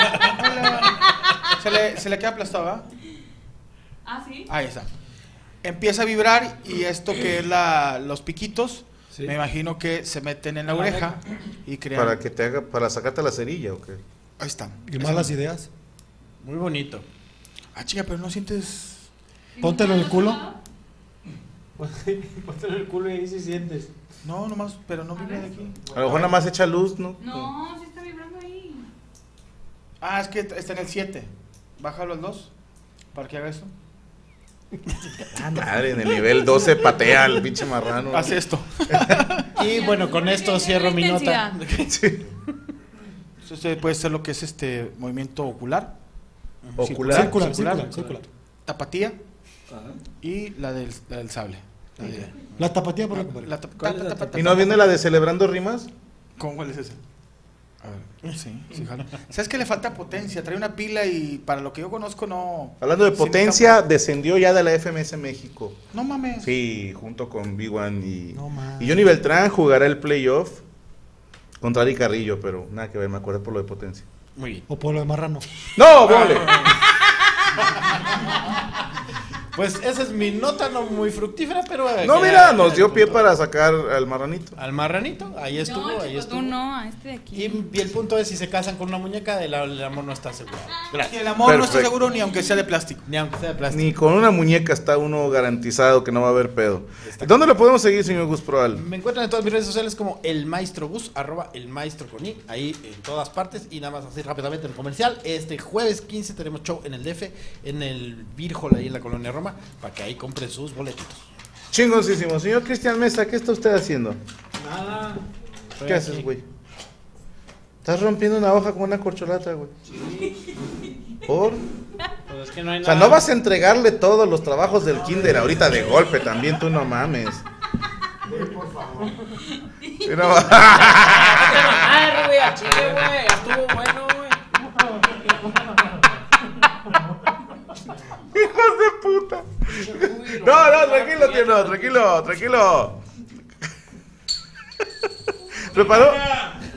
Se le queda aplastado, ¿verdad? Ah, sí. Ahí está. Empieza a vibrar y esto que es los piquitos, sí, me imagino que se meten en la oreja y crean. Para que te haga, para sacarte la cerilla, ¿o qué? Ahí están. ¿Y malas ideas? Muy bonito. Ah, chica, pero no sientes. Póntelo en el culo. Póntelo en el culo y ahí sí sientes. No, nomás, pero no vibra de aquí. A lo mejor nada más echa luz, ¿no? No, sí está vibrando ahí. Ah, es que está en el 7. Bájalo al 2 para que haga eso. Madre, en el nivel 12 patea al pinche marrano. Haz esto. Y bueno, con esto cierro mi nota. Sí. Entonces puede ser lo que es este movimiento ocular. Ocular. Circular. Tapatía. Ajá. Y la del sable. La tapatía, por ¿Y no viene la de celebrando rimas? ¿Cómo, cuál es esa? A ver, sí, jalo. ¿Sabes que le falta potencia? Trae una pila y para lo que yo conozco no... Hablando de potencia, descendió ya de la FMS México. No mames. Sí, junto con B1 y... No mames. Y Johnny Beltrán jugará el playoff contra Ari Carrillo, pero nada que ver, me acuerdo por lo de potencia. Muy bien. O por lo de marrano. ¡No, vale! Pues esa es mi nota, no muy fructífera, pero... No, mira, nos dio pie para sacar al marranito. Al marranito, ahí estuvo, no, ahí estuvo. No, a este de aquí. Y el punto es, si se casan con una muñeca, el amor no está seguro. Gracias. El amor perfecto. No está seguro ni aunque sea de plástico. Ni aunque sea de plástico. Ni con una muñeca está uno garantizado que no va a haber pedo. ¿Dónde lo podemos seguir, señor Gus Proal? Me encuentran en todas mis redes sociales como el maestro Gus, @elmaestroconI, ahí en todas partes. Y nada más así rápidamente el comercial. Este jueves 15 tenemos show en el DF, en el Virjol, ahí en la Colonia Roma, para que ahí compre sus boletitos. Chingoncísimo. Señor Cristian Mesa, ¿qué está usted haciendo? Nada. ¿Qué haces, güey? Estás rompiendo una hoja con una corcholata, güey. Sí. ¿Por? Pues es que no hay nada. O sea, no vas a entregarle todos los trabajos del kinder ahorita de golpe también, tú no mames. Sí, por favor. Pero... güey, a Chile, güey. Estuvo bueno, güey. ¡Hijos de puta! No, tranquilo, tío, no, tranquilo.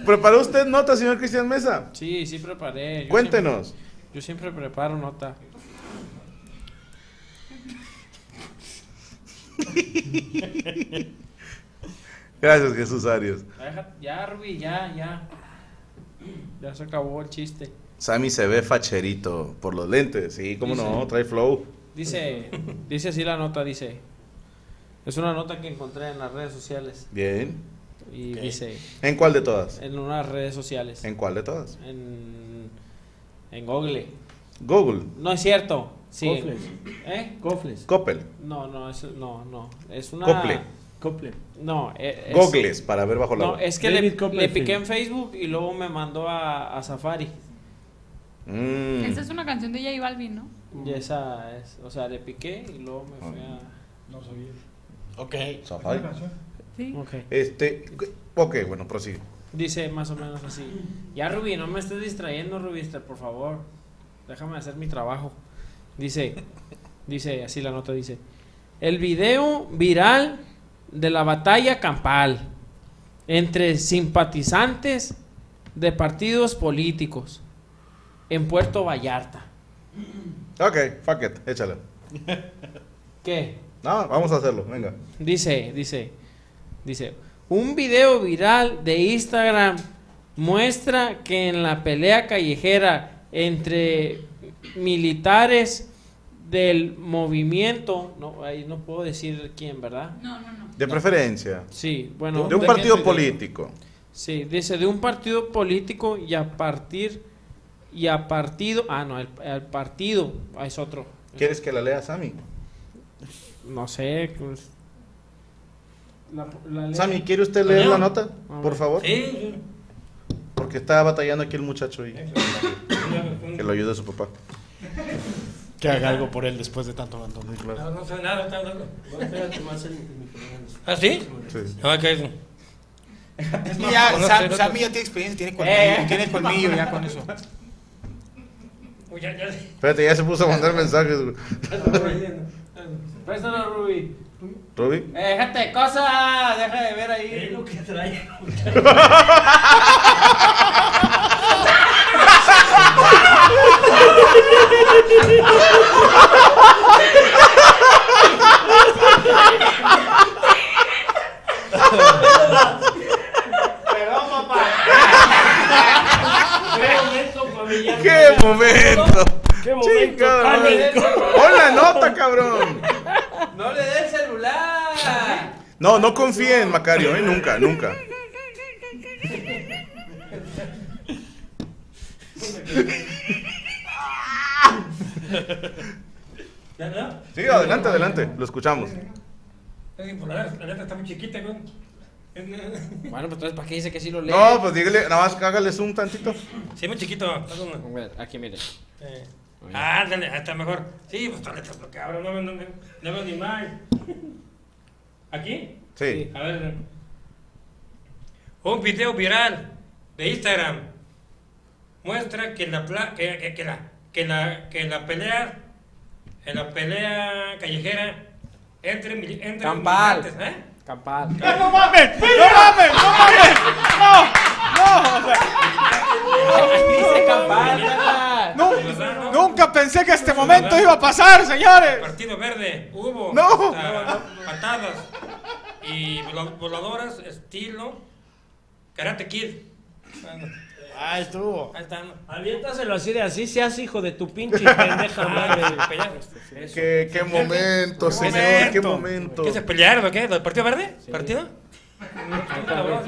¿Preparó usted nota, señor Cristian Mesa? Sí, sí preparé. Cuéntenos. Yo siempre preparo nota. Gracias, Jesús Arias. Ya, Rubí, ya. Ya se acabó el chiste. Sammy se ve facherito por los lentes, sí, cómo dice, no, trae flow. Dice así la nota, dice, es una nota que encontré en las redes sociales. Bien. Y dice. ¿En cuál de todas? En unas redes sociales. ¿En cuál de todas? En Google. Google. No es cierto. Sí. Cofles. Cofles. Coppel. No, es una. Cople. Cople. No, Googles, para ver bajo la agua. No, es que le piqué en Facebook y luego me mandó a Safari. Mm. Esa es una canción de J Balvin, ¿no? Y esa es, o sea, le piqué y luego me fui a... No sabía. Ok. Safari. Sí. Okay. Bueno, prosigue. Dice más o menos así. Ya, Rubí, no me estés distrayendo, Rubí, por favor. Déjame hacer mi trabajo. Dice, así la nota dice. El video viral de la batalla campal entre simpatizantes de partidos políticos. En Puerto Vallarta. Ok, fuck it, échale. ¿Qué? No, vamos a hacerlo, venga. Dice, un video viral de Instagram muestra que en la pelea callejera entre militares del movimiento, no, ahí no puedo decir quién, ¿verdad? No. De preferencia. Sí, bueno. De un partido político. Sí, dice, de un partido político y a partido, es otro. ¿Quieres que la lea, Sammy? No sé. Sammy, ¿quiere usted leer la nota? Por favor. Sí. Porque está batallando aquí el muchacho y que lo ayude a su papá. Que haga algo por él después de tanto abandono. Claro. No sé nada, está hablando. ¿Ah, sí? Sí. Okay. Es que ya, Sammy ya tiene experiencia, tiene colmillo ya con eso. Espérate, ya se puso a mandar mensajes. Préstalo, Rubí. ¿Rubí? ¡Déjate de cosas! ¡Deja de ver ahí! Es lo que trae. Perdón, papá. ¡Qué momento! ¡Qué momento! ¡Pon la nota, cabrón! ¡No le dé el celular! No, no confíen en Macario, ¿eh? Nunca, nunca. Sí, adelante, adelante. Lo escuchamos. La letra está muy chiquita, ¿no? Bueno, pues entonces, ¿para qué dice que sí lo lee? No, pues dígale, nada más hágale zoom tantito. Sí, muy chiquito. Aquí, mire. Ah, dale, está mejor. Sí, pues está letra bloqueada, no veo ni más. ¿Aquí? Sí. A ver. Un video viral de Instagram muestra que la pelea callejera entre migrantes, ¿eh? Campal. ¡No mames! ¡No mames! ¡No mames! ¡No! ¡No! O sea, no, no, nunca pensé que este momento iba a pasar, señores. Partido Verde, hubo patadas y voladoras estilo Karate Kid. Ah, estuvo. Ahí está. Aviéntaselo así de así seas hijo de tu pinche pendeja madre. Qué momento, señor, qué momento. ¿Qué se pelearon o qué? ¿El Partido Verde? Sí. ¿Partido?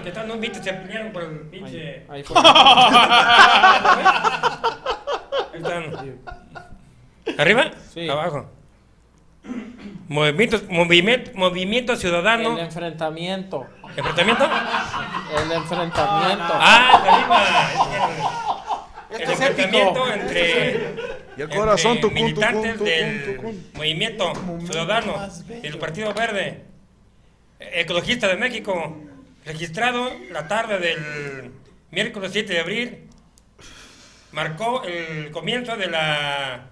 ¿Qué tal? No viste, se pelearon por el pinche. Ahí fue. Están. ¿Arriba? Sí. Abajo. Movimiento Ciudadano. El enfrentamiento. ¿Enfrentamiento? El enfrentamiento. Ah, el enfrentamiento entre militantes del Movimiento Ciudadano y el Partido Verde Ecologista de México, registrado la tarde del miércoles 7 de abril, marcó el comienzo de la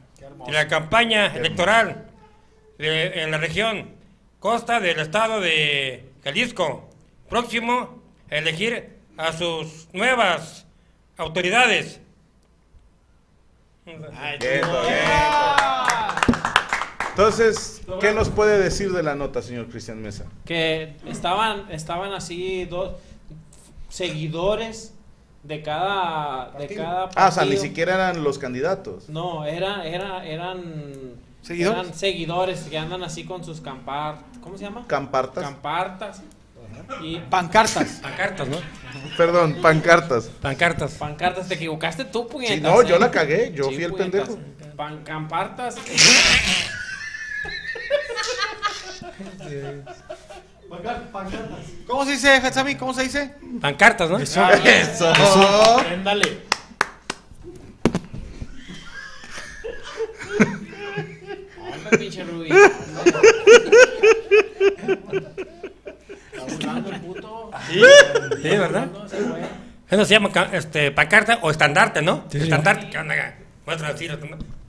campaña electoral en la región costa del estado de Jalisco, próximo a elegir a sus nuevas autoridades. Entonces, ¿qué nos puede decir de la nota, señor Cristian Mesa? Que estaban así dos seguidores de cada partido. O sea, ni siquiera eran los candidatos. No, eran ¿seguidores? Eran seguidores que andan así con sus campartas. ¿Cómo se llama? Campartas. Campartas. Y pancartas. Pancartas, ¿no? Perdón, pancartas. Pancartas. Pancartas, te equivocaste tú, puñetas. Sí, no, yo la cagué, yo fui el pendejo. Campartas. Pancartas. ¿Cómo se dice, Sammy? ¿Cómo se dice? Pancartas, ¿no? Eso. Eso. Dale. Pinche Rubí. Está burlando el puto. Sí, sí, ¿verdad? Eso se llama pancarta o estandarte, ¿no? Sí. Estandarte, ¿qué onda acá? Muestra así,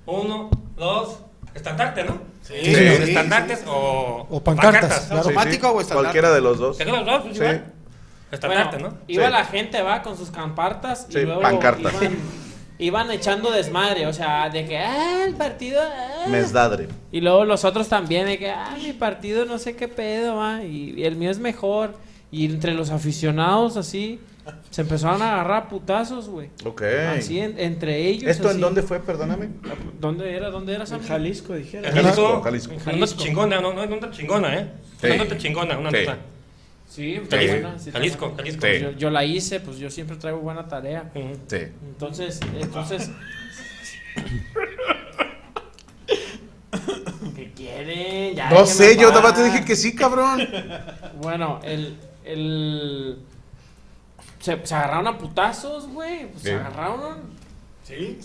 uno, dos, estandarte, ¿no? Sí. Sí. Los estandartes o pancartas. ¿Automático o estandarte? Cualquiera de los dos. ¿Cualquiera de los dos? Sí. Estandarte, ¿no? Iba la gente, con sus campartas y luego pancartas. Iban echando desmadre, o sea, de que, el partido... Mesdadre. Y luego los otros también, de que, mi partido no sé qué pedo, y el mío es mejor. Y entre los aficionados, así, se empezaron a agarrar putazos, güey. Ok. Así, entre ellos. ¿Esto así. En dónde fue? Perdóname. ¿Dónde era, Sammy? En Jalisco, dijera. En Jalisco. En Jalisco. Chingona, no, no, no, chingona, ¿eh? Sí. No, no, chingona, una nota. Sí, buena, sí, Jalisco. Sí. Yo la hice, pues yo siempre traigo buena tarea. Sí. Entonces. ¿Qué quieren? Ya no sé, yo te dije que sí, cabrón. Bueno, se agarraron a putazos, güey. Pues se agarraron. Sí.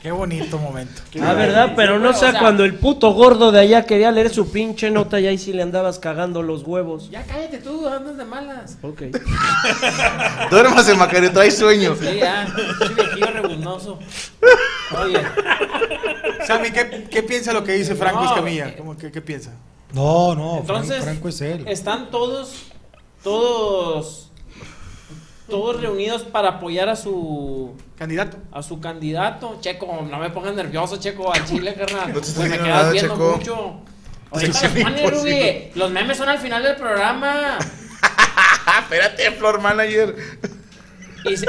Qué bonito momento. La verdad, pero no sé, cuando el puto gordo de allá quería leer su pinche nota y ahí sí le andabas cagando los huevos. Ya cállate tú, andas de malas. Ok. Duérmase, Macario, traes sueño. Sí, ya. venenoso. Oye. Sammy, ¿qué piensa lo que dice Franco Escamilla? ¿Qué piensa? No, no, entonces, Franco es él. Están todos reunidos para apoyar a su candidato. Checo, no me pongas nervioso, Checo, al chile, carnal. No te pues me quedas viendo Checo. Mucho. Ahorita los pones, Rubí. Los memes son al final del programa. Espérate, Floor Manager.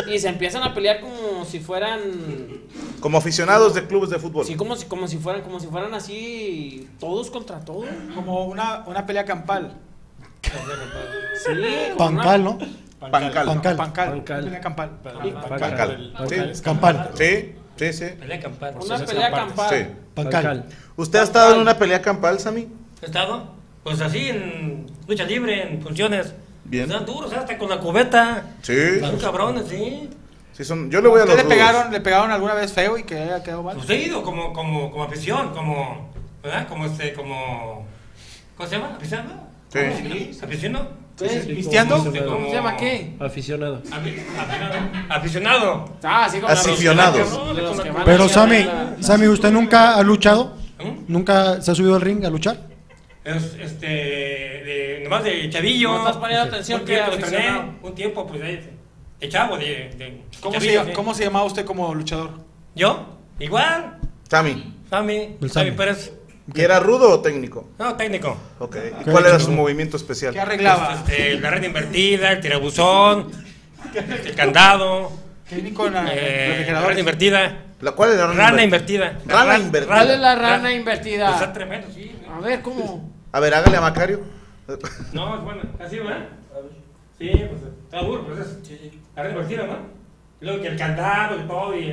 Y se empiezan a pelear como si fueran... Como aficionados de clubes de fútbol. Sí, como si fueran así, todos contra todos. Como una pelea campal. Sí, pancal, ¿no? Pancal. Pelea campal. Campal. Sí, sí, sí. Pelea campal. Una pelea campal. Sí. Pancal. ¿Usted ha estado en una pelea campal, Sammy? ¿He estado? Pues así, en lucha libre, en funciones. Bien. Están duros, hasta con la cubeta. Sí. Están cabrones, sí. Sí son, yo le voy a los rudos. ¿Le pegaron alguna vez feo y que haya quedado mal? Usted ha ido como afición, como, ¿verdad? Como ¿cómo se llama? ¿Aficionado? Sí. ¿Aficionado? ¿Cristiano? ¿Cómo se llama qué? Aficionado. Aficionado. Ah, sí, como aficionados. Pero Sammy, ¿usted nunca ha luchado? ¿Nunca se ha subido al ring a luchar? Nomás de chavillo. No estás poniendo atención que aficionado. Un tiempo, pues, de chavo, de chavillo. ¿Cómo se llamaba usted como luchador? ¿Yo? Igual. Sammy Pérez. ¿Y era rudo o técnico? No, técnico. Ok. ¿Y cuál era su movimiento especial? ¿Qué arreglaba? La red invertida, el tirabuzón, el candado. Técnico en la red invertida. ¿La cuál era? Rana invertida. Rana invertida. ¿Cuál es la rana invertida? Está tremendo, sí. A ver, ¿cómo? A ver, hágale a Macario. No, es buena. Así, ¿verdad? Sí, pues está duro, pues es. La rana invertida, ¿no? Luego que el candado y todo y...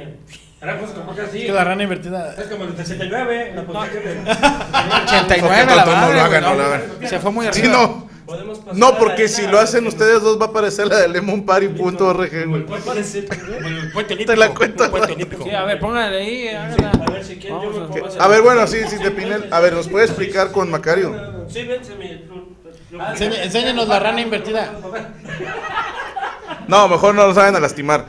Es que la rana invertida es como el 89, la posición de 89, la madre, no lo hagan. Se fue muy arriba. Sí, no, porque si lo hacen ustedes dos va a aparecer la de lemonparty.org. Te la cuenta. Sí, a ver, póngale ahí. A ver si quieren yo me pongo. A ver, bueno, sí, de Pinel. A ver, ¿nos puede explicar con Macario? Sí, vénseme. Enséñenos la rana invertida. No, mejor no lo saben a lastimar.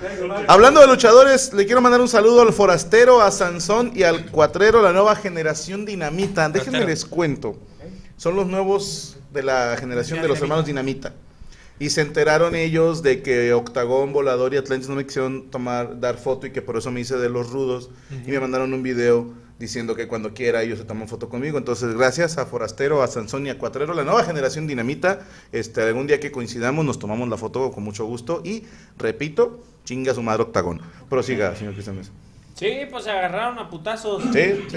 Hablando de luchadores, le quiero mandar un saludo al Forastero, a Sansón y al Cuatrero, la nueva generación Dinamita. Déjenme les cuento. Son los nuevos de la generación de los hermanos Dinamita. Y se enteraron ellos de que Octagón, Volador y Atlantis no me quisieron dar foto y que por eso me hice de los rudos. Y me mandaron un video diciendo que cuando quiera ellos se toman foto conmigo. Entonces, gracias a Forastero, a Sansón y a Cuatrero, la nueva generación Dinamita. Algún día que coincidamos nos tomamos la foto con mucho gusto. Y, repito, chinga su madre Octagón. Prosiga, señor Cristian Mesa. Sí, pues se agarraron a putazos. Sí.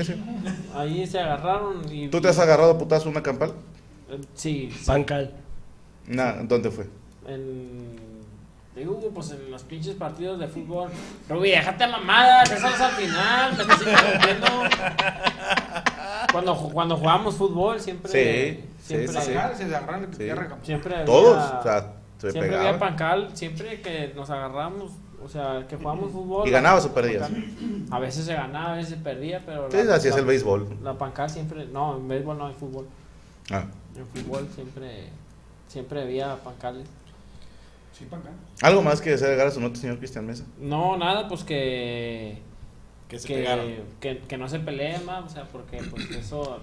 Ahí se agarraron y... ¿Tú te has agarrado a putazo una campal? Sí. Bancal. Nah, ¿dónde fue? Hugo, pues en los pinches partidos de fútbol. Rubí, déjate mamadas, eso es al final, me estás interrumpiendo. Cuando jugábamos fútbol siempre. Siempre todos, o sea, siempre había pancal, siempre que nos agarramos, o sea, que jugábamos fútbol. ¿Y ganabas o perdías? A veces se ganaba, a veces se perdía, pero... así es el béisbol. La pancal siempre, no, en béisbol no, en fútbol. Ah. En fútbol siempre había pancales. ¿Algo más que desear agarrar su nota, señor Cristian Mesa? No, nada, pues que no se peleen más, o sea, porque pues eso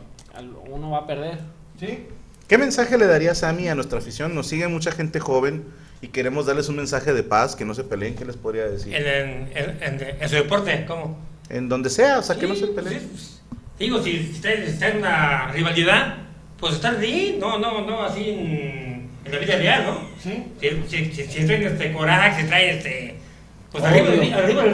uno va a perder. ¿Sí? ¿Qué mensaje le daría Sammy a nuestra afición? Nos sigue mucha gente joven y queremos darles un mensaje de paz, que no se peleen. ¿Qué les podría decir? En su deporte, ¿cómo? En donde sea, o sea, sí, que no se peleen. Pues, digo, si está en una rivalidad, pues estar ahí, no, así... En la vida real, ¿no? Sí. Si traen coraje, si traen pues arriba del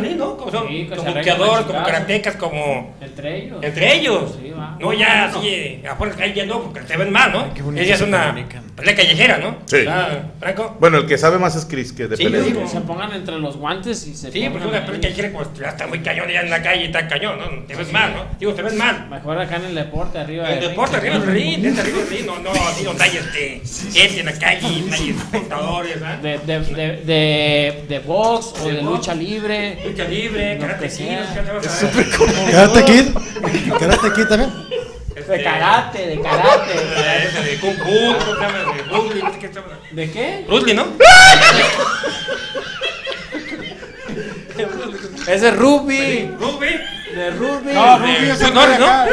ring, ¿no? Como son, sí, como buqueador, como karatecas, como... Entre ellos. Sí, va. No, ya así, afuera calle ya no, porque te ven mal, ¿no? Ella es una pelea callejera, ¿no? Sí. Franco. Bueno, el que sabe más es Chris, que de pelea. Sí, se pongan entre los guantes y se... Sí, porque una pelea callejera como está muy cañón allá en la calle, está cañón, ¿no? Te ves mal, ¿no? Digo, te ves mal. Mejor acá en el deporte, arriba del ring. El deporte, arriba del ring, no, así donde hay gente en la calle, hay espectadores, ¿verdad? De box o de lucha libre, karate kid. ¿Karate kid? ¿Karate kid también? De karate. De kung fu, ¿de qué? Bruce Lee, ¿no? Ese es Rubí. ¿Rubí? De Rugby. No, Rugby es el norte, ¿no?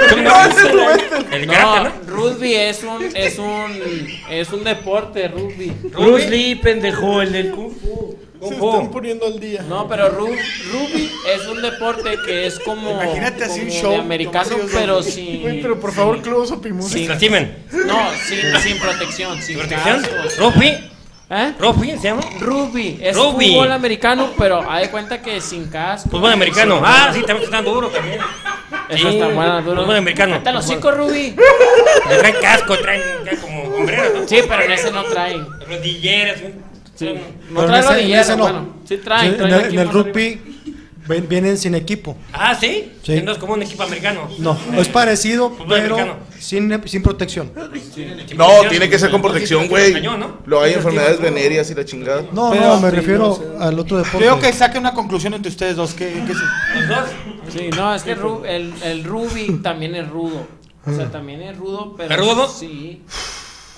El grande, ¿no? Rugby es un deporte, Rugby. Rugby, pendejo, el del Kung Fu. Se están poniendo al día. No, pero Rugby es un deporte que es como, imagínate así un show de americano, pero sin. Pero por favor, close up y música. No, sin protección, sin protección. Rugby. ¿Eh? ¿Rugby se llama? Rugby. Es fútbol americano, pero haz de cuenta que sin casco. Fútbol americano. Ah, sí, también está duro también. Eso está bueno, duro. Fútbol americano. Hasta los cinco, Rugby. Traen casco, traen como sombrero. Sí, pero en ese no traen. Rodilleras. Sí. No traen rodilleras, bueno. Sí traen en el rugby. Vienen sin equipo. Ah, ¿sí? Sí. No es como un equipo americano. No, es parecido, pero sin protección. No, tiene que ser con protección, güey. Luego hay enfermedades venéreas y la chingada. No, no, me refiero al otro deporte. Creo que saque una conclusión entre ustedes dos. ¿Los dos? Sí, no, es que el rugby también es rudo. O sea, también es rudo, pero... ¿Es rudo? Sí.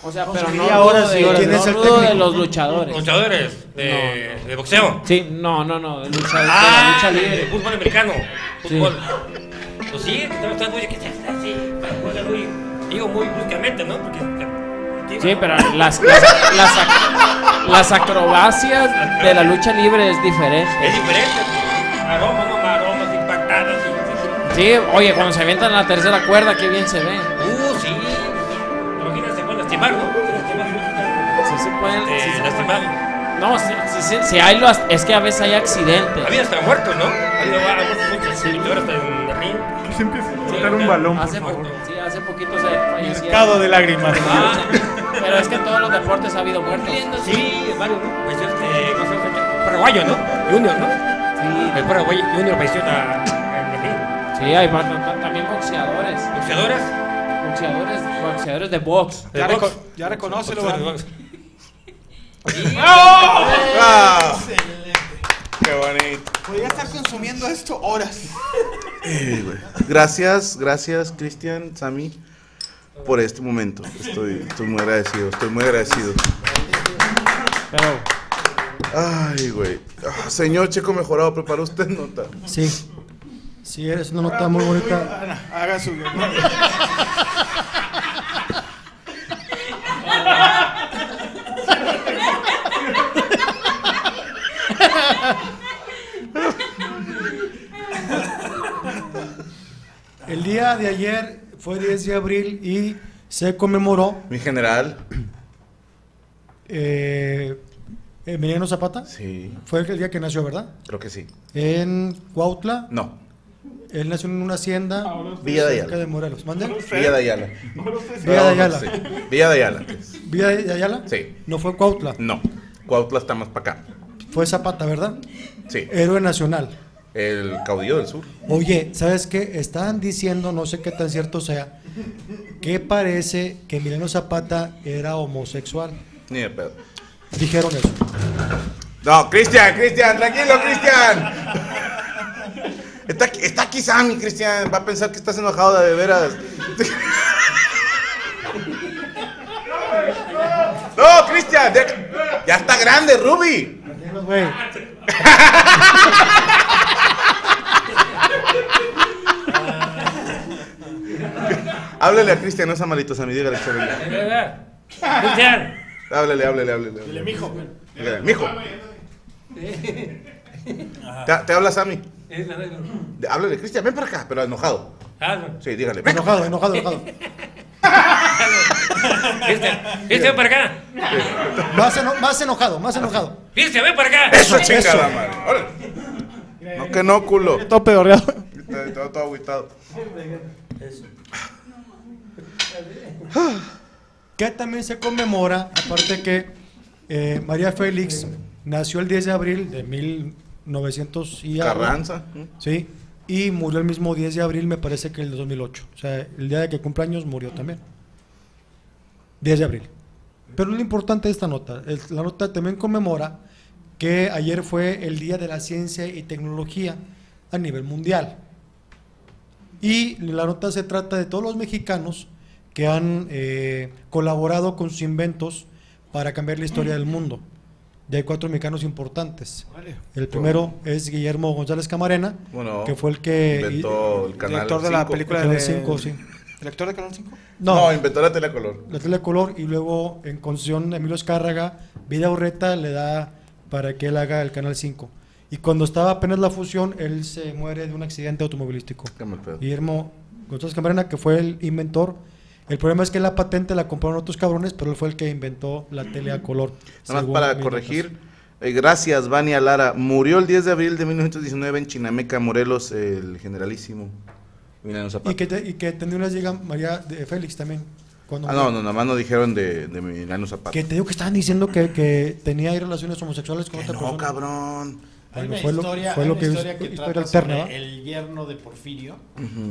O sea, pero no ahora sí, ¿quién es el técnico? De los luchadores. ¿Luchadores? ¿De boxeo? Sí, no, de luchadores. Ah, de lucha libre. De fútbol americano. Fútbol. Sí. Pues sí, está muy que así, para muy, digo muy bruscamente, ¿no? Porque sí, pero las acrobacias de la lucha libre es diferente. Es diferente. Maromas, no maromas, impactadas. Sí, oye, cuando se avientan la tercera cuerda, qué bien se ve. Sí. No, si hay los, es que a veces hay accidentes. Había hasta muertos, ¿no? Siempre se sacar un balón. Sí, hace poquito se falleció. Mercado de lágrimas. Pero es que en todos los deportes ha habido muertos. Sí, varios, ¿no? Pues paraguayo, ¿no? Junior, ¿no? Sí. El paraguayo Junior falleció en. Sí, hay también boxeadores. ¿Boxeadores? Boxeadores de box. Ya reconócelo, ¡oh! ¡Qué bonito! Podría estar consumiendo esto horas. Gracias, Cristian, Sammy, por este momento. Estoy muy agradecido, Ay, güey. Señor Checo Mejorado, ¿preparó usted nota? Sí. Sí, eres una nota muy bonita. Ana, haga su... El día de ayer fue 10 de abril y se conmemoró. Mi general. Emiliano Zapata. Sí. Fue el día que nació, ¿verdad? Creo que sí. ¿En Cuautla? No. Él nació en una hacienda Villa de Ayala. De Morelos. ¿Mande? Villa de Ayala. Villa de Ayala. Sí. Villa de Ayala. ¿Villa de Ayala? Sí. ¿No fue Cuautla? No. Cuautla está más para acá. Fue Zapata, ¿verdad? Sí. Héroe nacional. El caudillo del sur. Oye, ¿sabes qué? Están diciendo, no sé qué tan cierto sea, que parece que Emiliano Zapata era homosexual. Ni de pedo. Dijeron eso. No, Cristian, tranquilo, Cristian. Está aquí Sammy, Cristian. Va a pensar que estás enojado de veras. No, Cristian, ya está grande, Rubí. Háblele a Cristian, no es malito, Sammy, dígale. Cristian. Háblele. Dile, mijo. Te habla Sammy. Háblele, Cristian, ven para acá, pero enojado. Sí, dígale. Enojado. Cristian, ven para acá. Más enojado. Cristian, ven para acá. Eso, chingada, madre. No, que no, culo. Todo pedorreado. Todo agüitado. Eso. Que también se conmemora, aparte que María Félix nació el 10 de abril de 1900 y Carranza. Sí, y murió el mismo 10 de abril, me parece que el 2008. O sea, el día de que cumpleaños murió también. 10 de abril. Pero lo importante de esta nota, la nota también conmemora que ayer fue el Día de la Ciencia y Tecnología a nivel mundial. Y la nota se trata de todos los mexicanos que han colaborado con sus inventos para cambiar la historia del mundo. y hay 4 mexicanos importantes. Vale. El primero es Guillermo González Camarena, bueno, que fue el que inventó el canal director de 5. La película de 5, sí. ¿Director de Canal 5? No, inventó la telecolor. La telecolor, y luego en concesión Emilio Escárraga, Vida Urreta le da para que él haga el Canal 5. Y cuando estaba apenas la fusión, él se muere de un accidente automovilístico. Guillermo González Camarena, que fue el inventor. El problema es que la patente la compraron otros cabrones, pero él fue el que inventó la tele a color. Nada más para corregir, gracias Vania Lara, murió el 10 de abril de 1919 en Chinameca, Morelos, el generalísimo Emiliano Zapata. Y que tenía unas llega María Félix también. No, nada más no dijeron de Emiliano Zapata. Que te digo que estaban diciendo que tenía relaciones homosexuales con otra persona. No, cabrón. Hay una historia que trata sobre el yerno de Porfirio,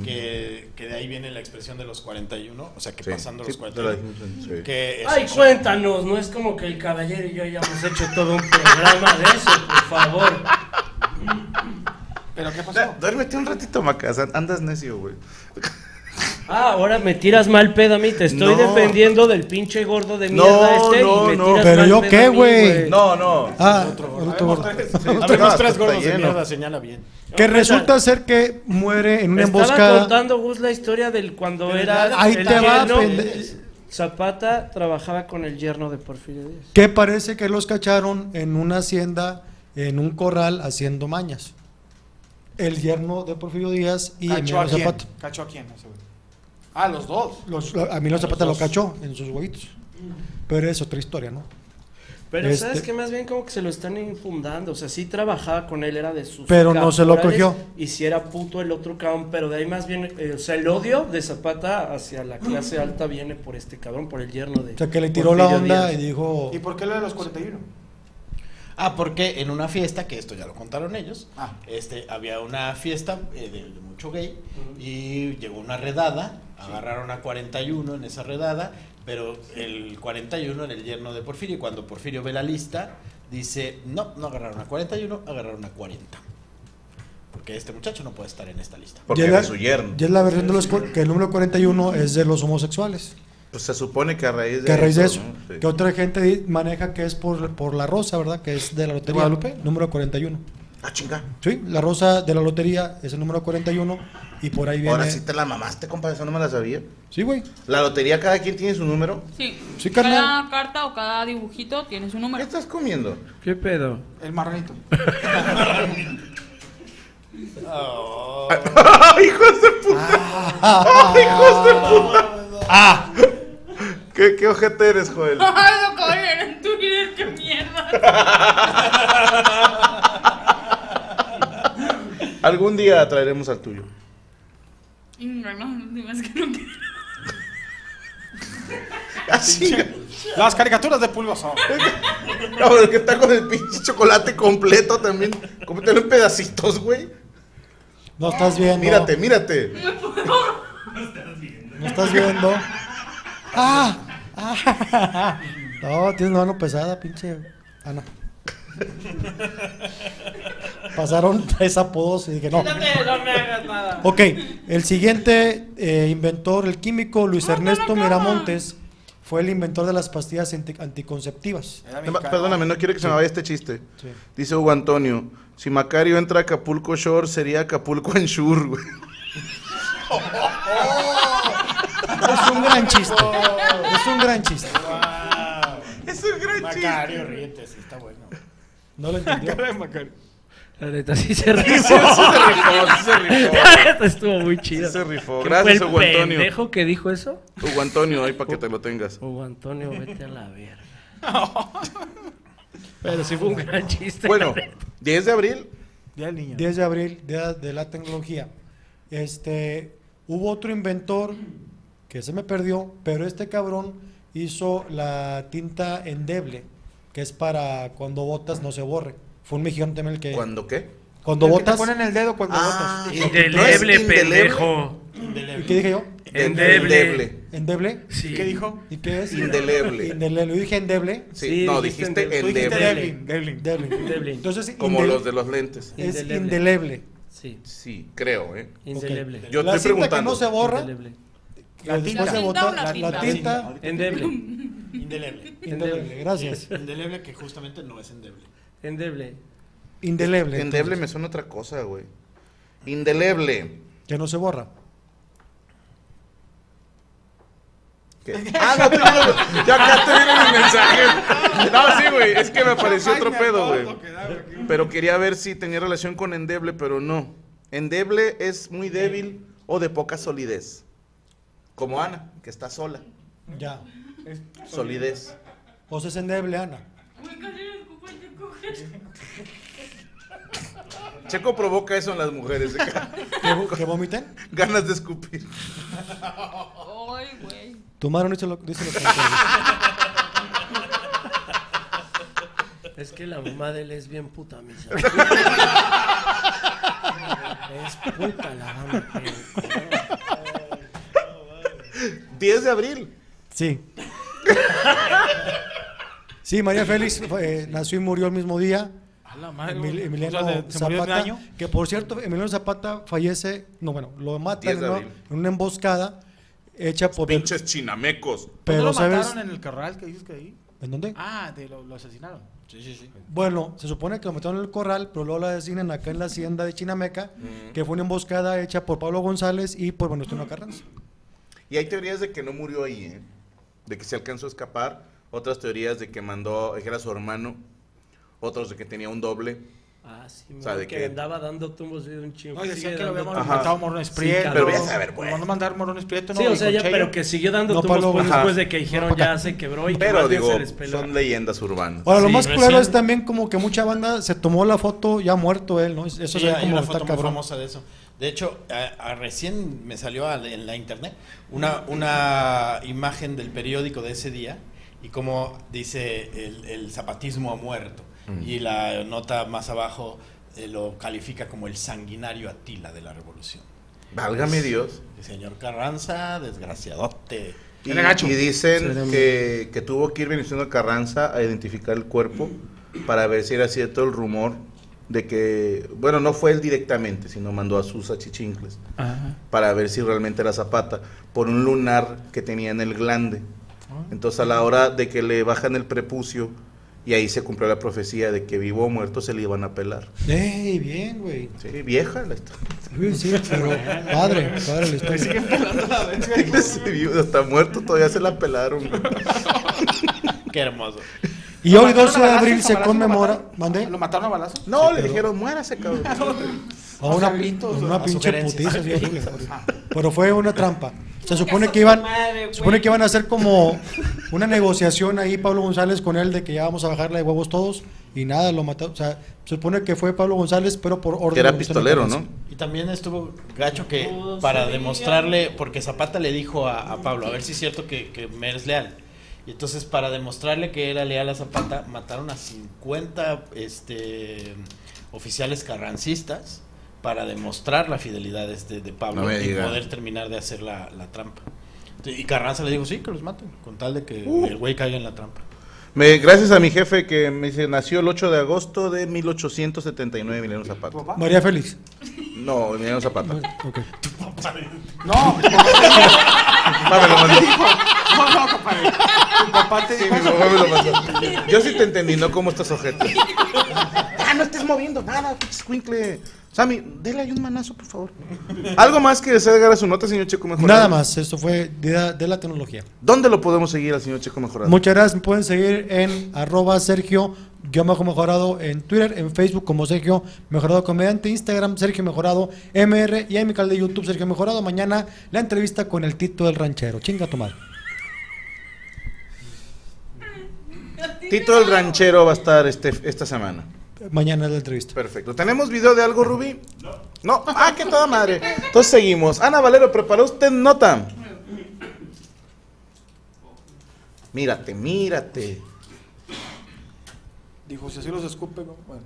que de ahí viene la expresión de los 41, o sea que sí, pasando los 41. Sí. Que ay, cuéntanos, no es como que el caballero y yo hayamos hecho todo un programa de eso, por favor. ¿Pero qué pasó? Duérmete un ratito, Macas, andas necio, güey. Ah, ahora me tiras mal pedo a mí, te estoy defendiendo del pinche gordo de mierda y me tiras pero mal yo pedo qué, güey. Habemos 3 gordos de mierda, señala bien. Que resulta ser que muere en una emboscada. Estaba contando Gus la historia del cuando era ahí el te va, Zapata trabajaba con el yerno de Porfirio Díaz. Que parece que los cacharon en una hacienda, en un corral, haciendo mañas. El yerno de Porfirio Díaz y Emiliano Zapata. ¿Cachó a quién? Ah, los dos. A Emiliano Zapata lo cachó en sus huevitos. Pero es otra historia, ¿no? Pero sabes que más bien como que se lo están infundando. O sea, sí trabajaba con él, era de sus pero no se lo cogió. Y si era puto el otro cabrón, pero de ahí más bien, o sea, el odio de Zapata hacia la clase alta viene por este cabrón, por el yerno de. O sea, que le tiró la onda Díaz. Y dijo. ¿Y por qué lo de los 41? Ah, porque en una fiesta, que esto ya lo contaron ellos, había una fiesta de mucho gay y llegó una redada, agarraron a 41 en esa redada, pero el 41 era el yerno de Porfirio, y cuando Porfirio ve la lista, dice, no agarraron a 41, agarraron a 40. Porque este muchacho no puede estar en esta lista. Porque es su yerno. Ya es la versión de los que el número 41 es de los homosexuales. Pues se supone que a raíz de eso, ¿no? Sí. Que otra gente maneja que es por la rosa, ¿verdad? Que es de la Lotería Guadalupe, número 41. Ah, chinga. Sí, la rosa de la lotería es el número 41 y por ahí viene. Ahora sí te la mamaste, compa, eso no me la sabía. Sí, güey. ¿La lotería cada quien tiene su número? Sí. Sí, cada carta o cada dibujito tiene su número. ¿Qué estás comiendo? ¿Qué pedo? El marranito. Oh. ¡Hijos de puta! ¡Hijos de puta! ¡Ah! ¿Qué ojete eres, Joel? Ay, lo cabrón, en Twitter, qué mierda. Algún día traeremos al tuyo. No, digas que no quiero. Así. Las caricaturas de Pulgoso. No, el que está con el pinche chocolate completo también. Cómetelo en pedacitos, güey. No estás viendo. Mírate. No estás viendo. No, tienes una mano pesada, pinche Ana. Pasaron 3 apodos y dije no me hagas nada. Ok, el siguiente inventor, el químico Luis Ernesto Miramontes, fue el inventor de las pastillas anticonceptivas. Perdóname, no quiero que se me vaya este chiste. Sí. Dice Hugo Antonio, si Macario entra a Acapulco Shore, sería Acapulco Ensure, güey. Es un gran chiste. Wow. Es un gran Macario, chiste. Macario, ríete, sí, está bueno. No lo entendió. La neta, sí se rifó. Sí se rifó. La neta estuvo muy chido. Sí se rifó. Gracias, Hugo Antonio. ¿Fue el pendejo que dijo eso? Hugo Antonio, ahí para que te lo tengas. Hugo Antonio, vete a la verga. Pero sí fue un gran chiste. Bueno, 10 de abril. Día del niño. 10 de abril, día de la tecnología. Hubo otro inventor que se me perdió, pero este cabrón hizo la tinta endeble, que es para cuando botas no se borre. Fue un mexicano también el que... ¿Cuándo qué? Cuando el botas... Que te ponen el dedo cuando botas. Indeleble, ¿no? Pendejo. Indeleble. ¿Y qué dije yo? Endeble. ¿Endeble? Sí. ¿Qué dijo? ¿Y qué es? Indeleble. ¿Lo dije endeble? Sí. No, dijiste endeble. Endeble. Entonces, como los de los lentes. Es indeleble. Sí, creo, ¿eh? Indeleble. Okay. Yo la estoy preguntando. La tinta que no se borra... Indeleble. La tinta endeble. Indeleble. Indeleble, gracias. Indeleble, que justamente no es endeble. Endeble. Indeleble. Endeble me suena otra cosa, güey. Indeleble. Que no se borra. ¿Qué? Ah, no, ya acá te dieron el mensaje. No, sí, güey, es que me apareció otro pedo, güey. Pero quería ver si tenía relación con endeble, pero no. Endeble es muy débil o de poca solidez. Como Ana, que está sola. Ya. Solidez. Pues es endeble, Ana. Checo provoca eso en las mujeres. ¿Que vomiten? Ganas de escupir. Ay, güey. Tu mano no hizo lo que... Es que la mamá de él es bien puta, misa. Es puta la mamá. 10 de abril. Sí. Sí, María Félix nació y murió el mismo día. La madre, Emiliano, o sea, Zapata, que por cierto, Emiliano Zapata fallece, no, bueno, lo matan en una emboscada hecha por... Pinches chinamecos. Pero lo ¿sabes? Mataron en el corral que dices que ahí. ¿En dónde? Ah, lo asesinaron. Sí, sí, sí. Bueno, se supone que lo mataron en el corral, pero luego lo asesinan acá en la hacienda de Chinameca, que fue una emboscada hecha por Pablo González y por Venustiano Carranza. Y hay teorías de que no murió ahí, ¿eh? De que se alcanzó a escapar, otras teorías de que mandó, que era su hermano. Otros de que tenía un doble. Ah, sí, o sea, de que andaba dando tumbos de un chingo. No, decía que lo habíamos matado Morones Prieto. Sí, pero voy a saber, güey. Mandó mandar Morones Prieto, ¿no? Sí, o sea, ya, pero que siguió dando tumbos después de que dijeron ya se quebró y pero, que digo, se son leyendas urbanas. Ahora, lo más claro es también como que mucha banda se tomó la foto ya muerto él, ¿no? Eso sí, es como una foto muy famosa de eso. De hecho, recién me salió en la internet una imagen del periódico de ese día y como dice el zapatismo ha muerto. Y la nota más abajo lo califica como el sanguinario Atila de la revolución. Válgame Dios. El señor Carranza, desgraciadote. Y dicen que tuvo que ir Venustiano Carranza a identificar el cuerpo para ver si era cierto el rumor de que, bueno, no fue él directamente, sino mandó a sus achichincles para ver si realmente era Zapata, por un lunar que tenía en el glande. Entonces a la hora de que le bajan el prepucio, y ahí se cumplió la profecía de que vivo o muerto se le iban a pelar. ¡Ey, bien, güey! Sí, vieja la historia. Sí, pero padre la historia. Siguen pelando la vez. Ese vivo está muerto, todavía se la pelaron. Qué hermoso. Y hoy 12 de abril se conmemora. ¿Mandé? ¿Lo mataron a balazos? No, sí, le dijeron, muérase, cabrón. A una pinche putiza. Pero fue una trampa. Se supone que iban a hacer como una negociación ahí Pablo González con él de que ya vamos a bajarle de huevos todos y nada, lo mataron. O sea, se supone que fue Pablo González, pero por orden. Que era pistolero, ¿no? Y también estuvo gacho que para demostrarle, porque Zapata le dijo a Pablo, a ver si es cierto que me eres leal. Y entonces para demostrarle que era leal a Zapata, mataron a 50 oficiales carrancistas para demostrar la fidelidad de Pablo y poder terminar de hacer la trampa. Y Carranza le dijo, sí, que los maten, con tal de que el güey caiga en la trampa. Gracias a mi jefe que me dice, nació el 8 de agosto de 1879, Emiliano Zapata. María Félix. No, Emiliano Zapata. Okay. ¿Tu papá? No. Papá me lo mandó. No, papá. Tu papá te dijo. Sí, mi papá me lo mandó. Yo sí te entendí, no como estos objetos. Ah, no estés moviendo nada, escuincle. Sammy, dele ahí un manazo, por favor. ¿Algo más que desear a su nota, señor Checo Mejorado? Nada más, esto fue de la tecnología. ¿Dónde lo podemos seguir al señor Checo Mejorado? Muchas gracias, me pueden seguir en @Sergio_Mejorado en Twitter, en Facebook como Sergio Mejorado Comediante, Instagram Sergio Mejorado MR y en mi canal de YouTube Sergio Mejorado. Mañana la entrevista con el Tito del Ranchero. Chinga tu madre. Tito del Ranchero va a estar esta semana. Mañana es la entrevista. Perfecto. ¿Tenemos video de algo, Rubí? No. No. Ah, qué toda madre. Entonces seguimos. Ana Valero, ¿preparó usted nota? Mírate, mírate. Dijo, si así los escupen, ¿no? Bueno.